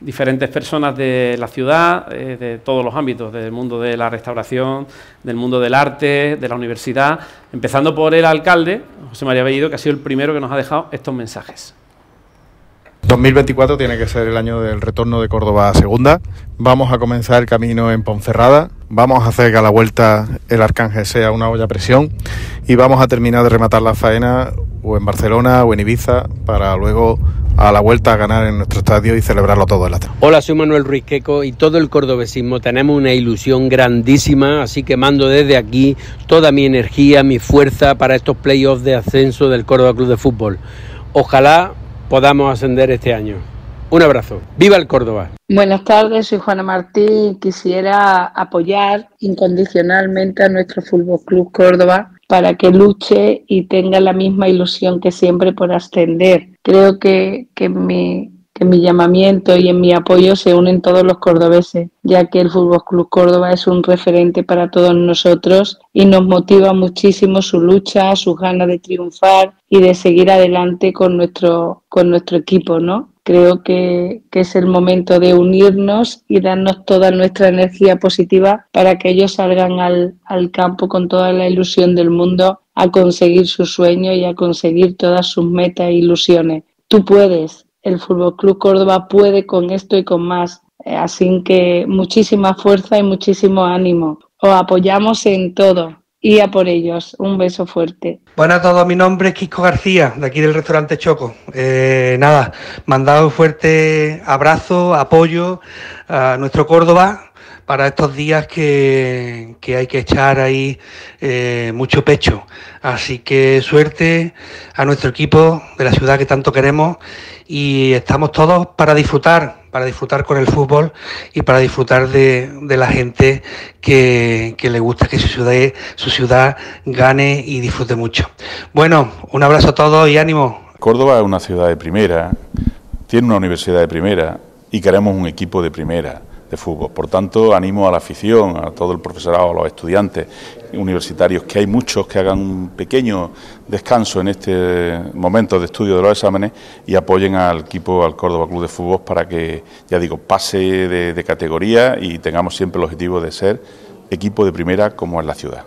diferentes personas de la ciudad, de todos los ámbitos, del mundo de la restauración, del mundo del arte, de la universidad, empezando por el alcalde, José María Bellido, que ha sido el primero que nos ha dejado estos mensajes. 2024 tiene que ser el año del retorno de Córdoba a segunda. Vamos a comenzar el camino en Ponferrada, vamos a hacer que a la vuelta el Arcángel sea una olla a presión y vamos a terminar de rematar la faena o en Barcelona o en Ibiza para luego a la vuelta a ganar en nuestro estadio y celebrarlo todo en la tarde. Hola, soy Manuel Ruiz Queco y todo el cordobesismo tenemos una ilusión grandísima, así que mando desde aquí toda mi energía, mi fuerza para estos playoffs de ascenso del Córdoba Club de Fútbol. Ojalá podamos ascender este año. Un abrazo. ¡Viva el Córdoba! Buenas tardes, soy Juana Martí. Quisiera apoyar incondicionalmente a nuestro Fútbol Club Córdoba para que luche y tenga la misma ilusión que siempre por ascender. Creo que en mi llamamiento y en mi apoyo se unen todos los cordobeses, ya que el Fútbol Club Córdoba es un referente para todos nosotros y nos motiva muchísimo su lucha, sus ganas de triunfar y de seguir adelante con nuestro equipo, ¿no? Creo que es el momento de unirnos y darnos toda nuestra energía positiva para que ellos salgan al campo con toda la ilusión del mundo a conseguir su sueño y a conseguir todas sus metas e ilusiones. Tú puedes, el Fútbol Club Córdoba puede con esto y con más. Así que muchísima fuerza y muchísimo ánimo. Os apoyamos en todo. Y a por ellos, un beso fuerte. Buenas a todos, mi nombre es Quisco García, de aquí del restaurante Choco. Nada, mandado un fuerte abrazo, apoyo a nuestro Córdoba para estos días que hay que echar ahí mucho pecho. Así que suerte a nuestro equipo de la ciudad que tanto queremos y estamos todos para disfrutar con el fútbol y para disfrutar de la gente que le gusta que su ciudad gane y disfrute mucho. Bueno, un abrazo a todos y ánimo. Córdoba es una ciudad de primera, tiene una universidad de primera y queremos un equipo de primera de fútbol. Por tanto, animo a la afición, a todo el profesorado, a los estudiantes universitarios, que hay muchos, que hagan un pequeño descanso en este momento de estudio de los exámenes y apoyen al equipo, al Córdoba Club de Fútbol, para que, ya digo, pase de categoría y tengamos siempre el objetivo de ser equipo de primera como es la ciudad.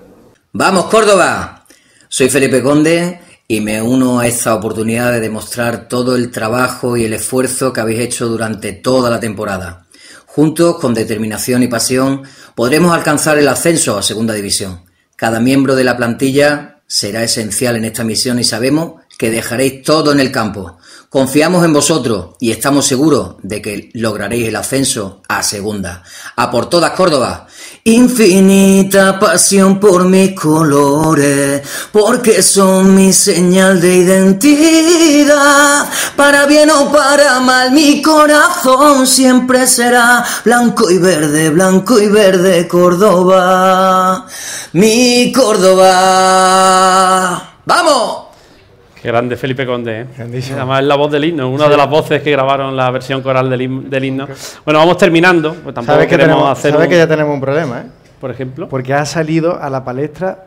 ¡Vamos, Córdoba! Soy Felipe Conde y me uno a esta oportunidad de demostrar todo el trabajo y el esfuerzo que habéis hecho durante toda la temporada. Juntos, con determinación y pasión, podremos alcanzar el ascenso a Segunda División. Cada miembro de la plantilla será esencial en esta misión y sabemos que dejaréis todo en el campo. Confiamos en vosotros y estamos seguros de que lograréis el ascenso a segunda. ¡A por todas, Córdoba! Infinita pasión por mis colores, porque son mi señal de identidad. Para bien o para mal, mi corazón siempre será blanco y verde, Córdoba, mi Córdoba. ¡Vamos! Qué grande Felipe Conde, ¿eh? Grandísimo. Además es la voz del himno, una de las voces que grabaron la versión coral del himno. Bueno, vamos terminando, pues tampoco ¿Sabes que ya tenemos un problema, ¿eh? Por ejemplo. Porque ha salido a la palestra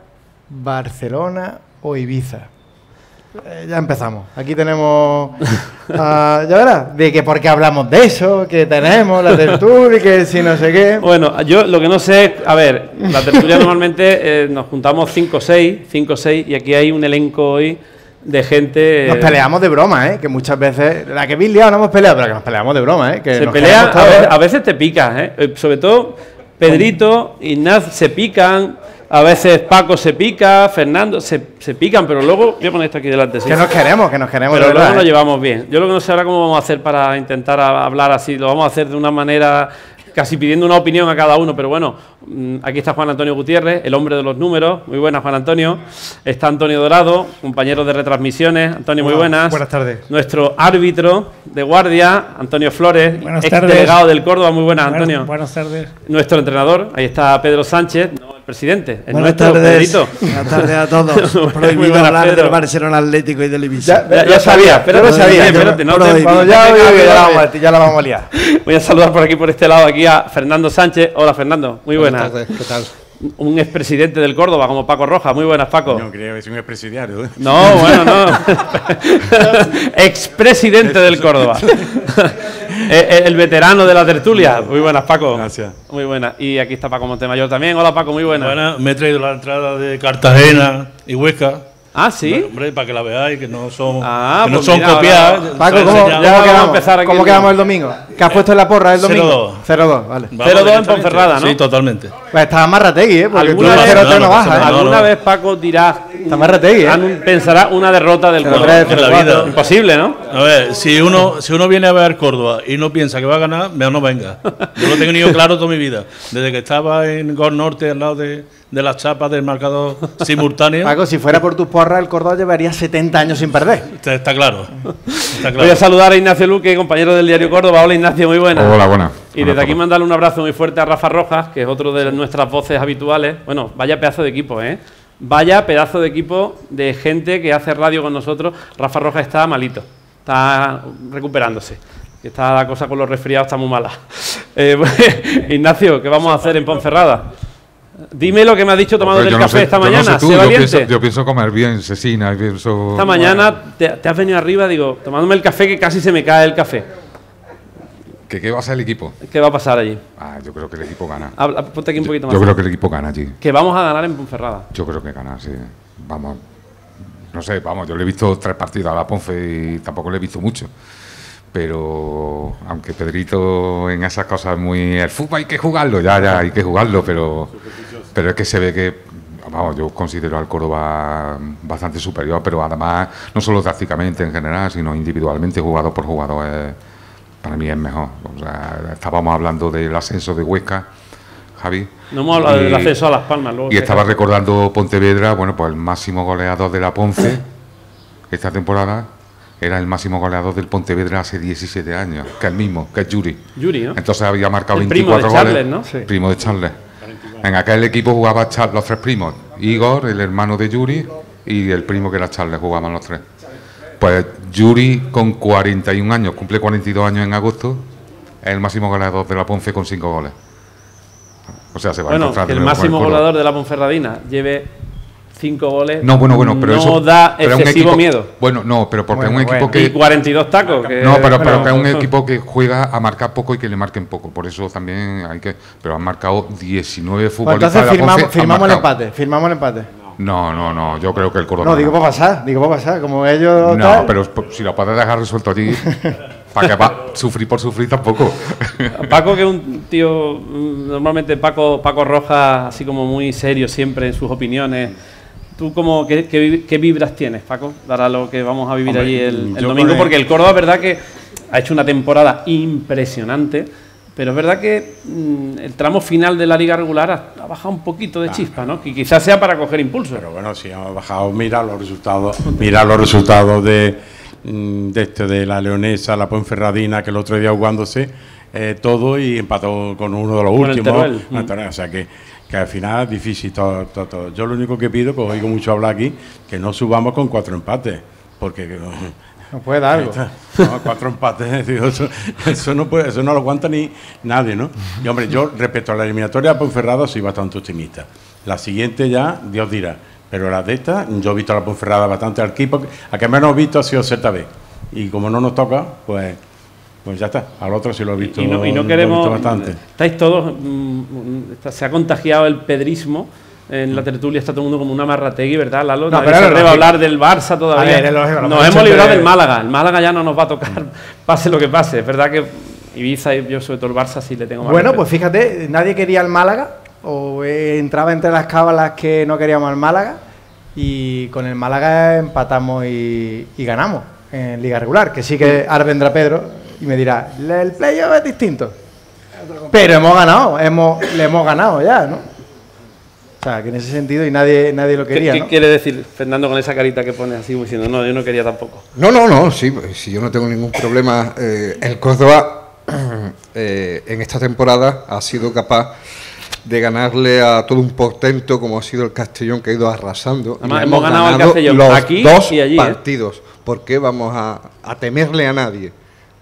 Barcelona o Ibiza. Ya empezamos. Aquí tenemos... ya verás, de que porque hablamos de eso, que tenemos la tertulia y que si no sé qué... Bueno, yo lo que no sé es... A ver, la tertulia normalmente nos juntamos 5 o 6, y aquí hay un elenco hoy... de gente... Nos peleamos de broma, ¿eh? Que muchas veces... La que Billy no hemos peleado, pero que nos peleamos de broma, ¿eh? Que se pelea, a veces te picas, ¿eh? Sobre todo Pedrito, Ignaz se pican, a veces Paco se pica, Fernando se pican, pero luego... Voy a poner esto aquí delante. ¿Sí? Que nos queremos. Pero luego nos llevamos bien. Yo lo que no sé ahora cómo vamos a hacer para intentar hablar así. Lo vamos a hacer de una manera... casi pidiendo una opinión a cada uno, pero bueno, aquí está Juan Antonio Gutiérrez, el hombre de los números. Muy buenas, Juan Antonio. Está Antonio Dorado, compañero de retransmisiones. Antonio, muy buenas. Buenas tardes. Nuestro árbitro de guardia, Antonio Flores, ex-delegado del Córdoba. Muy buenas, Antonio. Buenas tardes. Nuestro entrenador, ahí está Pedro Sánchez, no, el presidente. El nuestro, Pedrito. Buenas tardes a todos. Prohibido hablar del Barcelona Atlético y del Ibiza. Ya sabía, espérate, espérate. Ya la vamos a liar. Voy a saludar por aquí, por este lado, aquí a Fernando Sánchez. Hola, Fernando, muy buenas. Buenas tardes, ¿qué tal? Un expresidente del Córdoba, como Paco Rojas. Muy buenas, Paco. No, creo que es un expresidiario, ¿eh? No, bueno, no. Expresidente del Córdoba. El veterano de la tertulia. Muy buenas, Paco. Gracias. Muy buenas. Y aquí está Paco Montemayor también. Hola, Paco, muy buenas. Buenas, me he traído la entrada de Cartagena y Huesca. Ah, sí. No, hombre, para que la veáis, que no son, que no son copiadas. Paco, ¿cómo quedamos el domingo? ¿Qué has puesto en la porra el domingo? 0-2, vale. 0-2 en Ponferrada, ¿no? Sí, totalmente. Pues estaba Marrategui, ¿eh? Porque tú no 0-3 no bajas. Alguna vez, Paco, dirás. Está Marrategui, ¿eh? Pensará una derrota del Córdoba. En la vida. Imposible, ¿no? A ver, si uno viene a ver Córdoba y no piensa que va a ganar, mejor no venga. Yo lo he tenido claro toda mi vida. Desde que estaba en Gol Norte, al lado de las chapas del marcador simultáneo. Paco, si fuera por tus porras, el Córdoba llevaría 70 años sin perder. Está claro. Voy a saludar a Ignacio Luque, compañero del diario Córdoba. Hola, Ignacio, muy buenas. Hola, buenas. Y desde aquí mandarle un abrazo muy fuerte a Rafa Rojas, que es otro de nuestras voces habituales. Bueno, vaya pedazo de equipo, ¿eh? Vaya pedazo de equipo de gente que hace radio con nosotros. Rafa Rojas está malito, está recuperándose. Está la cosa con los resfriados, está muy mala. Ignacio, ¿qué vamos a hacer en Ponferrada? Dime lo que me ha dicho tomando el café esta mañana. Yo pienso comer bien, Cecina. Esta mañana te has venido arriba, digo, tomándome el café, que casi se me cae el café. ¿Qué va a ser el equipo? ¿Qué va a pasar allí? Yo creo que el equipo gana. Ponte aquí un poquito más. Yo creo que el equipo gana allí. ¿Que vamos a ganar en Ponferrada? Yo creo que gana, sí. Vamos. No sé, vamos, yo le he visto 3 partidos a la Ponfe y tampoco le he visto mucho. Pero aunque Pedrito en esas cosas muy... El fútbol hay que jugarlo, ya, hay que jugarlo, pero es que se ve que, vamos, yo considero al Córdoba bastante superior, pero además no solo tácticamente en general, sino individualmente, jugador por jugador, para mí es mejor. O sea, estábamos hablando del ascenso de Huesca, Javi. No hemos hablado del ascenso a Las Palmas. Luego y estaba recordando Pontevedra, bueno, pues el máximo goleador de la Ponce esta temporada... Era el máximo goleador del Pontevedra hace 17 años, que el mismo, que es Yuri. Yuri, ¿no? Entonces había marcado 24 goles. Primo de Charles, ¿no? Sí. Primo de Charles. En aquel equipo jugaban los 3 primos. Igor, el hermano de Yuri, y el primo que era Charles, jugaban los 3. Pues Yuri, con 41 años, cumple 42 años en agosto, es el máximo goleador de la Ponfe con 5 goles. O sea, se va a encontrar... Bueno, que el máximo goleador de la Ponferradina lleve... 5 goles. No, bueno, pero no eso da excesivo miedo. Bueno, no, pero porque es un equipo que... Y 42 tacos. Que, no, pero que es un equipo que juega a marcar poco y que le marquen poco. Por eso también hay que... Pero han marcado 19 futbolistas. Entonces firmamos el empate. No, yo creo que el Córdoba... No, digo para pasar, como ellos... No, tal. Pero si lo puedes dejar resuelto allí, para que... sufrir por sufrir tampoco. Paco, que es un tío, normalmente Paco Rojas, así como muy serio siempre en sus opiniones. ¿Tú como qué vibras tienes, Paco? Dará lo que vamos a vivir allí el domingo, porque el Córdoba, verdad que ha hecho una temporada impresionante, pero es verdad que el tramo final de la liga regular ha bajado un poquito de chispa, ¿no? Que quizás sea para coger impulso. Pero bueno, sí, ha bajado. Mira los resultados de la Leonesa, la Ponferradina, que el otro día jugándose todo y empató con uno de los últimos. Antonio, o sea que al final es difícil todo. Yo lo único que pido, que os oigo mucho hablar aquí, que no subamos con 4 empates, porque... No puede dar algo. No, 4 empates, digo, eso no lo aguanta ni nadie, ¿no? Y hombre, yo respecto a la eliminatoria de Ponferrada soy bastante optimista. La siguiente ya, Dios dirá, pero la de esta, yo he visto a la Ponferrada bastante al equipo, a que menos he visto ha sido ZB. Y como no nos toca, pues ya está, al otro sí lo he visto. Y no queremos, lo he visto bastante. Estáis todos, se ha contagiado el pedrismo. En la tertulia está todo el mundo como una marrategui, ¿verdad, Lalo? No, pero no va a hablar del Barça todavía. Ver, nos hemos librado del Málaga. El Málaga ya no nos va a tocar, pase lo que pase. Es verdad que Ibiza y yo, sobre todo el Barça, sí le tengo más. Bueno, pues fíjate, nadie quería al Málaga, o entraba entre las cábalas que no queríamos al Málaga, y con el Málaga empatamos y ganamos en liga regular, que sí que ahora vendrá Pedro y me dirá, el playoff es distinto. Pero hemos ganado, le hemos ganado ya, ¿no? O sea, que en ese sentido, y nadie lo quería, ¿no? ¿Qué quiere decir, Fernando, con esa carita que pone así, diciendo, no, yo no quería tampoco? No, sí, si yo no tengo ningún problema. El Córdoba, en esta temporada, ha sido capaz de ganarle a todo un portento, como ha sido el Castellón, que ha ido arrasando. Además, hemos ganado al Castellón los aquí dos y allí, partidos. ¿Por qué vamos a temerle a nadie?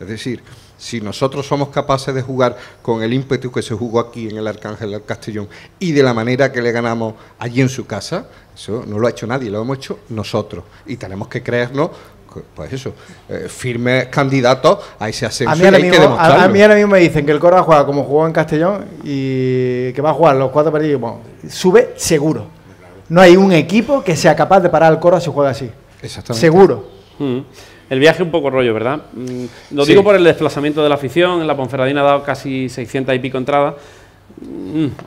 Es decir, si nosotros somos capaces de jugar con el ímpetu que se jugó aquí en el Arcángel del Castellón y de la manera que le ganamos allí en su casa, eso no lo ha hecho nadie, lo hemos hecho nosotros. Y tenemos que creernos, pues eso, firmes candidatos a ese ascenso. A mí ahora mismo me dicen que el Córdoba juega como jugó en Castellón y que va a jugar los 4 partidos. Bueno, sube seguro. No hay un equipo que sea capaz de parar al Córdoba si juega así. Exactamente. Seguro. El viaje un poco rollo, ¿verdad? Lo digo por el desplazamiento de la afición. En la Ponferradina ha dado casi 600 y pico entradas.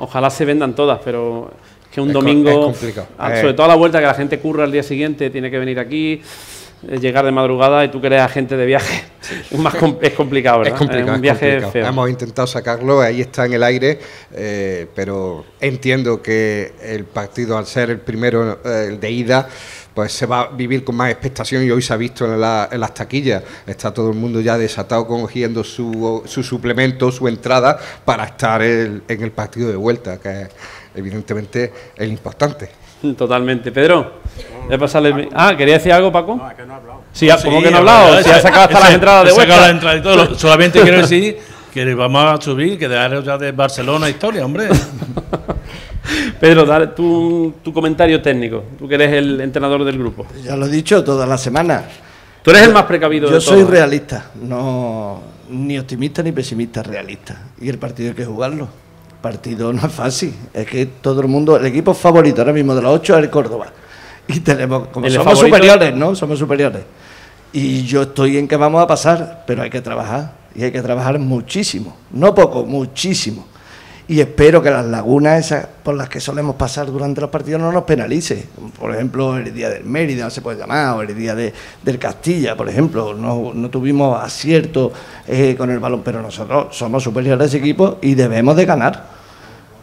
Ojalá se vendan todas, pero es que un domingo, sobre todo a la vuelta, que la gente curra el día siguiente, tiene que venir aquí, llegar de madrugada, y tú que eres agente de viaje, es complicado, ¿verdad? Es complicado, es un viaje feo. Hemos intentado sacarlo, ahí está en el aire, pero entiendo que el partido, al ser el primero, el de ida, pues se va a vivir con más expectación, y hoy se ha visto en las taquillas. Está todo el mundo ya desatado cogiendo su suplemento, su entrada, para estar en el partido de vuelta, que es evidentemente el importante. Totalmente. Pedro, voy a pasarle... Ah, ¿quería decir algo, Paco? No, es que no he hablado. Sí, ¿cómo que no he hablado? Si ha sacado hasta las entradas de vuelta. He sacado las entradas y todo. Solamente quiero decir que vamos a subir, que dejar ya de Barcelona historia, hombre. Pedro, dale tu comentario técnico. Tú que eres el entrenador del grupo. Ya lo he dicho toda la semana. Tú eres el más precavido de todos. Yo soy realista, no ni optimista ni pesimista, realista. Y el partido hay que jugarlo. El partido no es fácil. Es que todo el mundo, el equipo favorito ahora mismo de los 8 es el Córdoba. Y tenemos, como somos superiores, ¿no? Somos superiores. Y yo estoy en que vamos a pasar, pero hay que trabajar. Y hay que trabajar muchísimo. No poco, muchísimo. Y espero que las lagunas esas por las que solemos pasar durante los partidos no nos penalice. Por ejemplo, el día del Mérida, no se puede llamar, o el día del Castilla, por ejemplo. No tuvimos acierto con el balón, pero nosotros somos superiores a ese equipo y debemos de ganar.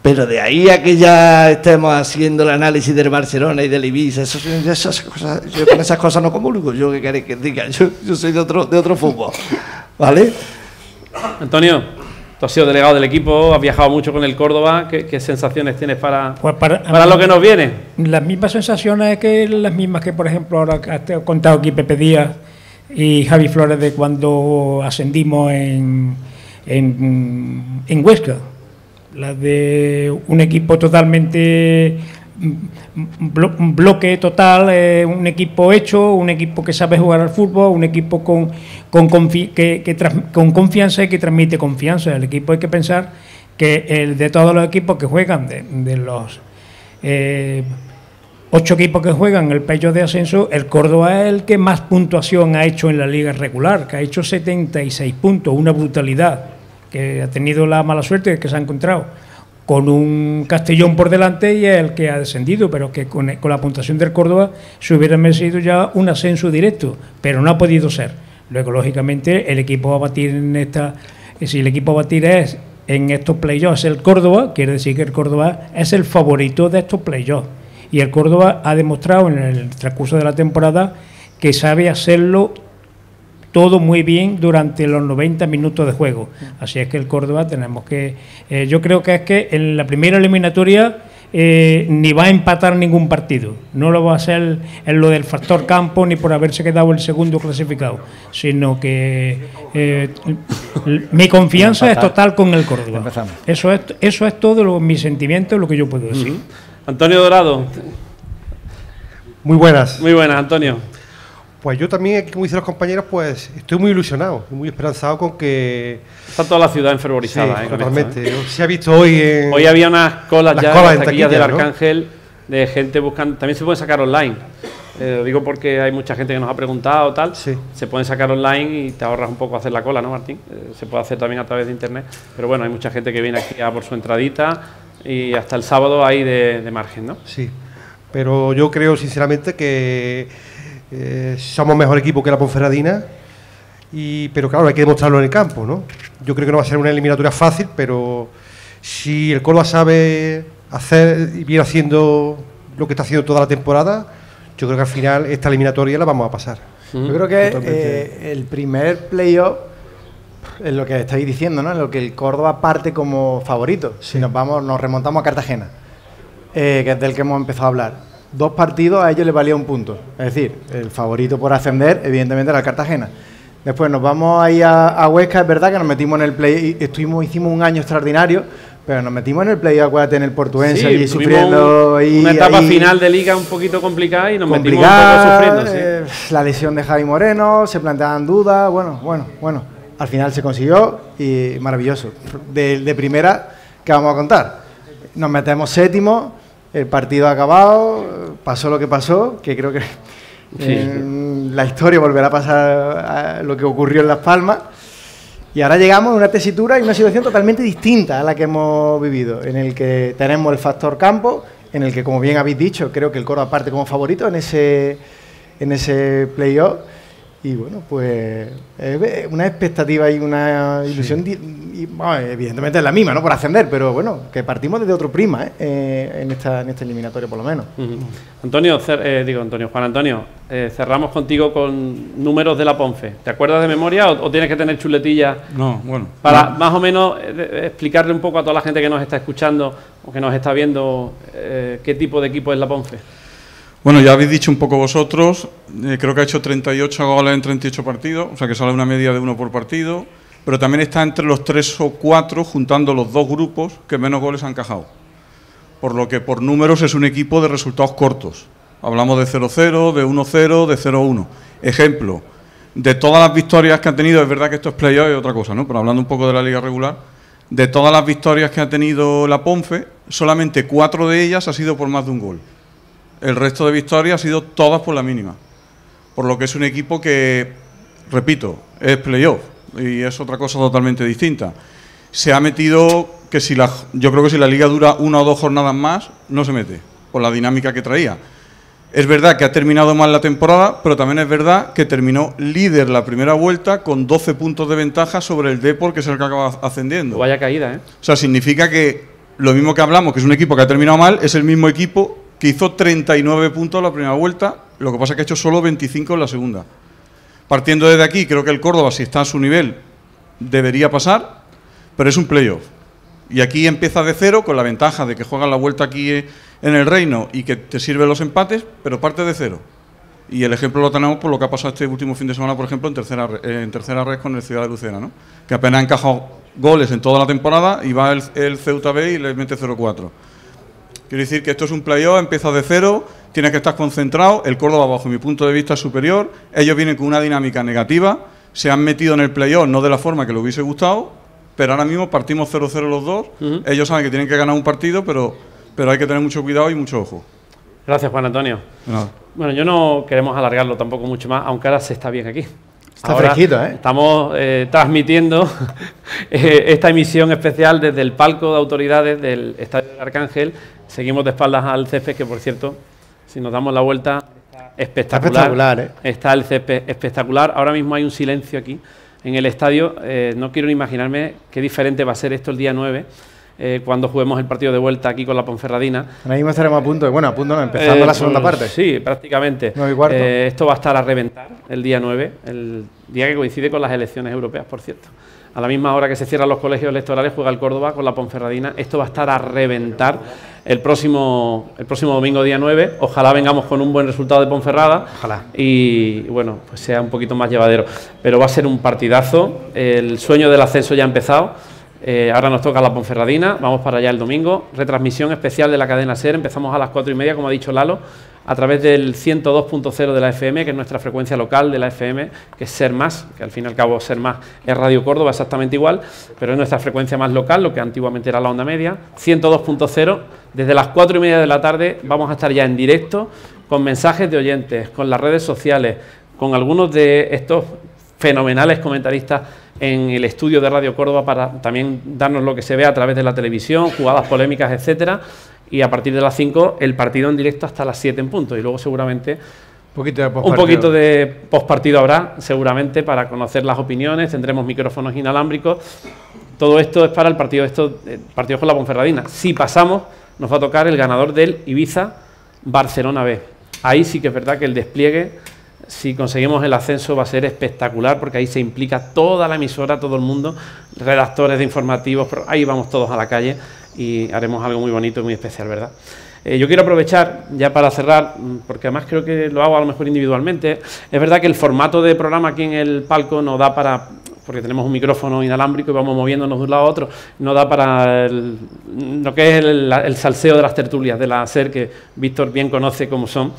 Pero de ahí a que ya estemos haciendo el análisis del Barcelona y del Ibiza, esas cosas, yo con esas cosas no comulgo. Yo qué queréis que diga, yo soy de otro fútbol, ¿vale? Antonio, tú has sido delegado del equipo, has viajado mucho con el Córdoba. ¿Qué sensaciones tienes para lo que nos viene? Las mismas sensaciones que, por ejemplo, ahora ha contado aquí Pepe Díaz y Javi Flores de cuando ascendimos en Huesca. Las de un equipo totalmente... un bloque total, un equipo hecho, un equipo que sabe jugar al fútbol, un equipo con confianza y que transmite confianza. El equipo hay que pensar que de todos los equipos que juegan, de los 8 equipos que juegan el pello de ascenso, el Córdoba es el que más puntuación ha hecho en la liga regular, que ha hecho 76 puntos, una brutalidad, que ha tenido la mala suerte de que se ha encontrado con un Castellón por delante y es el que ha descendido, pero que con la puntuación del Córdoba se hubiera merecido ya un ascenso directo, pero no ha podido ser. Luego, lógicamente, el equipo a batir en esta... Si el equipo a batir es en estos playoffs el Córdoba, quiere decir que el Córdoba es el favorito de estos playoffs. Y el Córdoba ha demostrado en el transcurso de la temporada que sabe hacerlo todo muy bien durante los 90 minutos de juego. Así es que el Córdoba tenemos que... yo creo que es que en la primera eliminatoria ni va a empatar ningún partido. No lo va a hacer en lo del factor campo ni por haberse quedado el segundo clasificado, sino que mi confianza es total con el Córdoba. Empezamos. Eso es todo mis sentimientos, lo que yo puedo decir. Antonio Dorado. Muy buenas. Muy buenas, Antonio. Pues yo también, como dicen los compañeros, pues estoy muy ilusionado, muy esperanzado con que... Está toda la ciudad enfervorizada. Sí, totalmente. Esto, Se ha visto hoy... Hoy había unas colas ya en las taquillas del Arcángel, ¿no?, de gente buscando... También se puede sacar online. Lo digo porque hay mucha gente que nos ha preguntado, tal. Sí. Se pueden sacar online y te ahorras un poco hacer la cola, ¿no, Martín? Se puede hacer también a través de internet. Pero bueno, hay mucha gente que viene aquí a por su entradita y hasta el sábado hay de margen, ¿no? Sí, pero yo creo sinceramente que... somos mejor equipo que la Ponferradina, pero claro, hay que demostrarlo en el campo, ¿no? Yo creo que no va a ser una eliminatoria fácil, pero si el Córdoba sabe hacer y viene haciendo lo que está haciendo toda la temporada, yo creo que al final esta eliminatoria la vamos a pasar. Sí. Yo creo que el primer playoff es lo que estáis diciendo, ¿no? En lo que el Córdoba parte como favorito. Sí. Si nos remontamos a Cartagena, que es del que hemos empezado a hablar. 2 partidos a ellos les valía un punto. Es decir, el favorito por ascender, evidentemente, era el Cartagena. Después nos vamos ahí a Huesca. Es verdad que nos metimos en el play. Hicimos un año extraordinario, pero nos metimos en el play, acuérdate, en el Portuense, sí, y sufriendo. Una etapa final de liga un poquito complicada y nos metimos un poco sufriendo. Sí. La lesión de Javi Moreno, se planteaban dudas. Bueno. Al final se consiguió y maravilloso. De primera, ¿qué vamos a contar? Nos metemos séptimo. El partido ha acabado, pasó lo que pasó, que creo que la historia volverá a pasar a lo que ocurrió en Las Palmas. Y ahora llegamos a una tesitura y una situación totalmente distinta a la que hemos vivido, en el que tenemos el factor campo, en el que, como bien habéis dicho, creo que el Córdoba parte como favorito en ese playoff. Y bueno, pues una expectativa y una ilusión... Sí. Y, bueno, evidentemente es la misma, ¿no?, por ascender, pero bueno, que partimos desde otro prisma, en esta eliminatoria por lo menos. Antonio, Juan Antonio, cerramos contigo con números de la Ponfe. ¿Te acuerdas de memoria o tienes que tener chuletillas? No, bueno. Para más o menos explicarle un poco a toda la gente que nos está escuchando o que nos está viendo qué tipo de equipo es la Ponfe. Bueno, ya habéis dicho un poco vosotros, creo que ha hecho 38 goles en 38 partidos, o sea que sale una media de 1 por partido. Pero también está entre los 3 o 4, juntando los 2 grupos, que menos goles han encajado. Por lo que por números es un equipo de resultados cortos. Hablamos de 0-0, de 1-0, de 0-1. Ejemplo, de todas las victorias que han tenido, es verdad que esto es playoff y otra cosa, ¿no?, pero hablando un poco de la liga regular, de todas las victorias que ha tenido la Ponfe, solamente 4 de ellas ha sido por más de un gol. El resto de victorias ha sido todas por la mínima. Por lo que es un equipo que, repito, es playoff. Y es otra cosa totalmente distinta. Se ha metido que yo creo que si la liga dura 1 o 2 jornadas más, no se mete, por la dinámica que traía. Es verdad que ha terminado mal la temporada, pero también es verdad que terminó líder la primera vuelta con 12 puntos de ventaja sobre el Depor, que es el que acaba ascendiendo. Vaya caída, ¿eh? O sea, significa que lo mismo que hablamos, que es un equipo que ha terminado mal, es el mismo equipo que hizo 39 puntos la primera vuelta, lo que pasa es que ha hecho solo 25 en la segunda. Partiendo desde aquí, creo que el Córdoba, si está a su nivel, debería pasar, pero es un playoff. Y aquí empieza de cero, con la ventaja de que juegan la vuelta aquí en el Reino y que te sirven los empates, pero parte de cero. Y el ejemplo lo tenemos por lo que ha pasado este último fin de semana, por ejemplo, en tercera red con el Ciudad de Lucena, ¿no?, que apenas ha encajado goles en toda la temporada y va el Ceuta B y le mete 0-4. Quiero decir que esto es un playoff, empieza de cero, tienes que estar concentrado, el Córdoba bajo mi punto de vista es superior, ellos vienen con una dinámica negativa, se han metido en el playoff no de la forma que les hubiese gustado, pero ahora mismo partimos 0-0 los dos, ellos saben que tienen que ganar un partido, pero hay que tener mucho cuidado y mucho ojo. Gracias, Juan Antonio. No. Bueno, yo no queremos alargarlo tampoco mucho más, aunque ahora se está bien aquí. Está ahora fresquito, ¿eh? Estamos transmitiendo esta emisión especial desde el palco de autoridades del Estadio del Arcángel. Seguimos de espaldas al césped, que por cierto, si nos damos la vuelta, espectacular, ¿eh? Está el césped espectacular. Ahora mismo hay un silencio aquí en el estadio. No quiero ni imaginarme qué diferente va a ser esto el día 9, cuando juguemos el partido de vuelta aquí con la Ponferradina. Ahora mismo estaremos a punto, de, bueno, a punto no, empezando la segunda parte. Sí, prácticamente. 9 y cuarto. Esto va a estar a reventar el día 9, el día que coincide con las elecciones europeas, por cierto. A la misma hora que se cierran los colegios electorales, juega el Córdoba con la Ponferradina. Esto va a estar a reventar el próximo domingo, día 9. Ojalá vengamos con un buen resultado de Ponferrada. Ojalá. Y bueno, pues sea un poquito más llevadero. Pero va a ser un partidazo. El sueño del ascenso ya ha empezado. Ahora nos toca la Ponferradina. Vamos para allá el domingo. Retransmisión especial de la cadena SER. Empezamos a las 4:30, como ha dicho Lalo, a través del 102.0 de la FM, que es nuestra frecuencia local de la FM, que es Ser Más, que al fin y al cabo Ser Más es Radio Córdoba, exactamente igual, pero es nuestra frecuencia más local, lo que antiguamente era la onda media. 102.0, desde las 4:30 de la tarde vamos a estar ya en directo, con mensajes de oyentes, con las redes sociales, con algunos de estos fenomenales comentaristas en el estudio de Radio Córdoba, para también darnos lo que se ve a través de la televisión, jugadas polémicas, etcétera. Y a partir de las 5, el partido en directo hasta las 7 en punto. Y luego seguramente un poquito de postpartido habrá, seguramente, para conocer las opiniones. Tendremos micrófonos inalámbricos. Todo esto es para el partido, partido con la Ponferradina. Si pasamos, nos va a tocar el ganador del Ibiza-Barcelona B. Ahí sí que es verdad que el despliegue, si conseguimos el ascenso, va a ser espectacular, porque ahí se implica toda la emisora, todo el mundo, redactores de informativos, ahí vamos todos a la calle y haremos algo muy bonito y muy especial, ¿verdad? Yo quiero aprovechar, ya para cerrar, porque además creo que lo hago a lo mejor individualmente. Es verdad que el formato de programa aquí en el palco no da para, porque tenemos un micrófono inalámbrico y vamos moviéndonos de un lado a otro, no da para lo que es el salseo de las tertulias de la SER, que Víctor bien conoce cómo son.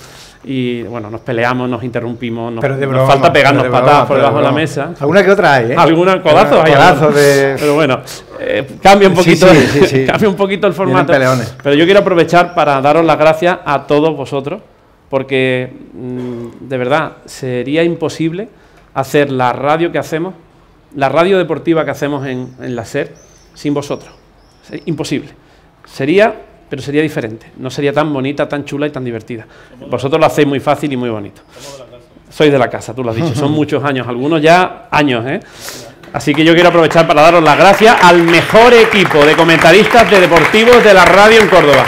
Y bueno, nos peleamos, nos interrumpimos, nos falta pegarnos patadas por debajo de la mesa. Alguna que otra hay, ¿eh? Algunos codazos hay. Pero bueno, cambia un poquito el formato. Pero yo quiero aprovechar para daros las gracias a todos vosotros, porque de verdad sería imposible hacer la radio que hacemos, la radio deportiva que hacemos en la SER, sin vosotros. Es imposible. Pero sería diferente, no sería tan bonita, tan chula y tan divertida. Vosotros lo hacéis muy fácil y muy bonito. Sois de la casa, tú lo has dicho, son muchos años, algunos ya años, ¿eh? Así que yo quiero aprovechar para daros las gracias al mejor equipo de comentaristas de deportivos de la radio en Córdoba.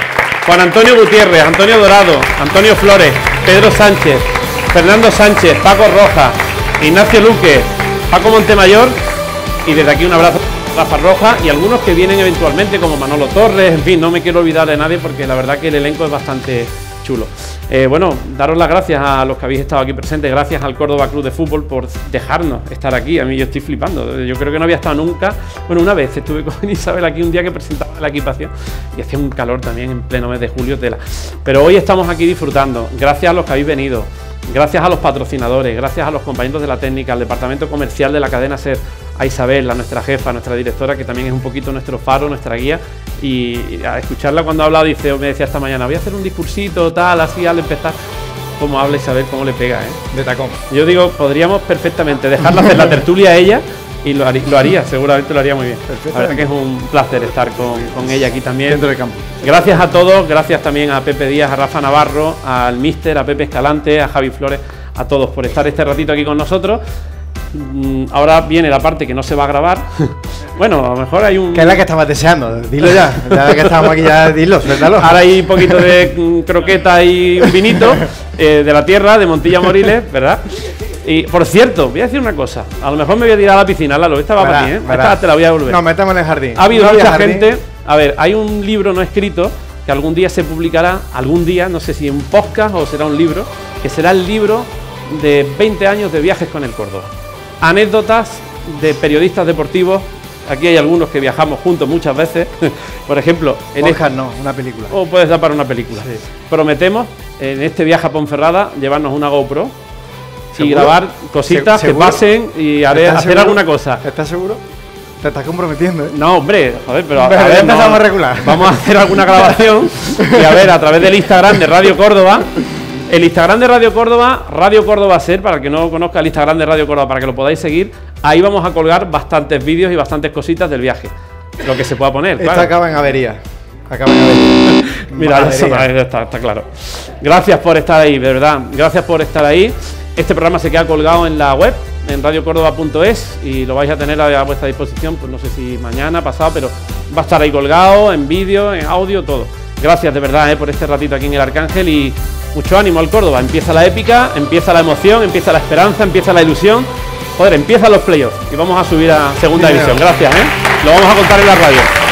Juan Antonio Gutiérrez, Antonio Dorado, Antonio Flores, Pedro Sánchez, Fernando Sánchez, Paco Rojas, Ignacio Luque, Paco Montemayor, y desde aquí un abrazo. Rafa Rojas y algunos que vienen eventualmente como Manolo Torres, en fin, no me quiero olvidar de nadie porque la verdad que el elenco es bastante chulo. Bueno, daros las gracias a los que habéis estado aquí presentes, gracias al Córdoba Club de Fútbol por dejarnos estar aquí. A mí yo estoy flipando, yo creo que no había estado nunca. Bueno, una vez estuve con Isabel aquí un día que presentaba la equipación y hacía un calor también en pleno mes de julio, tela. Pero hoy estamos aquí disfrutando, gracias a los que habéis venido, gracias a los patrocinadores, gracias a los compañeros de la técnica, al departamento comercial de la cadena SER, a Isabel, a nuestra jefa, a nuestra directora, que también es un poquito nuestro faro, nuestra guía, y a escucharla cuando ha hablado, me decía esta mañana, voy a hacer un discursito, tal, así, al empezar, cómo habla Isabel, cómo le pega, ¿eh? De tacón. Yo digo, podríamos perfectamente dejarla hacer la tertulia a ella, y lo haría, seguramente lo haría muy bien. La verdad que es un placer estar con ella aquí también. Dentro del campo. Gracias a todos, gracias también a Pepe Díaz, a Rafa Navarro, al Mister, a Pepe Escalante, a Javi Flores, a todos por estar este ratito aquí con nosotros. Ahora viene la parte que no se va a grabar. Bueno, a lo mejor hay un... Que es la que estabas deseando, dilo ya. Ya que estamos aquí, ya dilo, suéltalo. Ahora hay un poquito de croqueta y un vinito de la tierra, de Montilla Moriles, ¿verdad? Y, por cierto, voy a decir una cosa. A lo mejor me voy a tirar a la piscina, Lalo. Esta va para ti, ¿eh? Esta te la voy a devolver. No, metemos en el jardín. Ha habido mucha gente... A ver, hay un libro no escrito que algún día se publicará, algún día, no sé si en un podcast o será un libro, que será el libro de 20 años de viajes con el Córdoba. Anécdotas de periodistas deportivos. Aquí hay algunos que viajamos juntos muchas veces. Por ejemplo, en esta no, una película. O puedes dar para una película. Sí. Prometemos en este viaje a Ponferrada llevarnos una GoPro y grabar cositas que pasen y hacer alguna cosa. ¿Estás seguro? Te estás comprometiendo, ¿eh? No, hombre, joder, pero a ver, empezamos a regular. Vamos a hacer alguna grabación y a ver, a través del Instagram de Radio Córdoba. El Instagram de Radio Córdoba, Radio Córdoba Ser, para el que no conozca el Instagram de Radio Córdoba, para que lo podáis seguir, ahí vamos a colgar bastantes vídeos y bastantes cositas del viaje. Lo que se pueda poner, claro. Esto acaba en avería. Mira, está claro. Gracias por estar ahí, de verdad. Gracias por estar ahí. Este programa se queda colgado en la web, en radiocórdoba.es, y lo vais a tener a vuestra disposición, pues no sé si mañana, pasado, pero va a estar ahí colgado, en vídeo, en audio, todo. Gracias de verdad por este ratito aquí en el Arcángel y mucho ánimo al Córdoba. Empieza la épica, empieza la emoción, empieza la esperanza, empieza la ilusión. Joder, empiezan los playoffs y vamos a subir a segunda división. Gracias, Lo vamos a contar en la radio.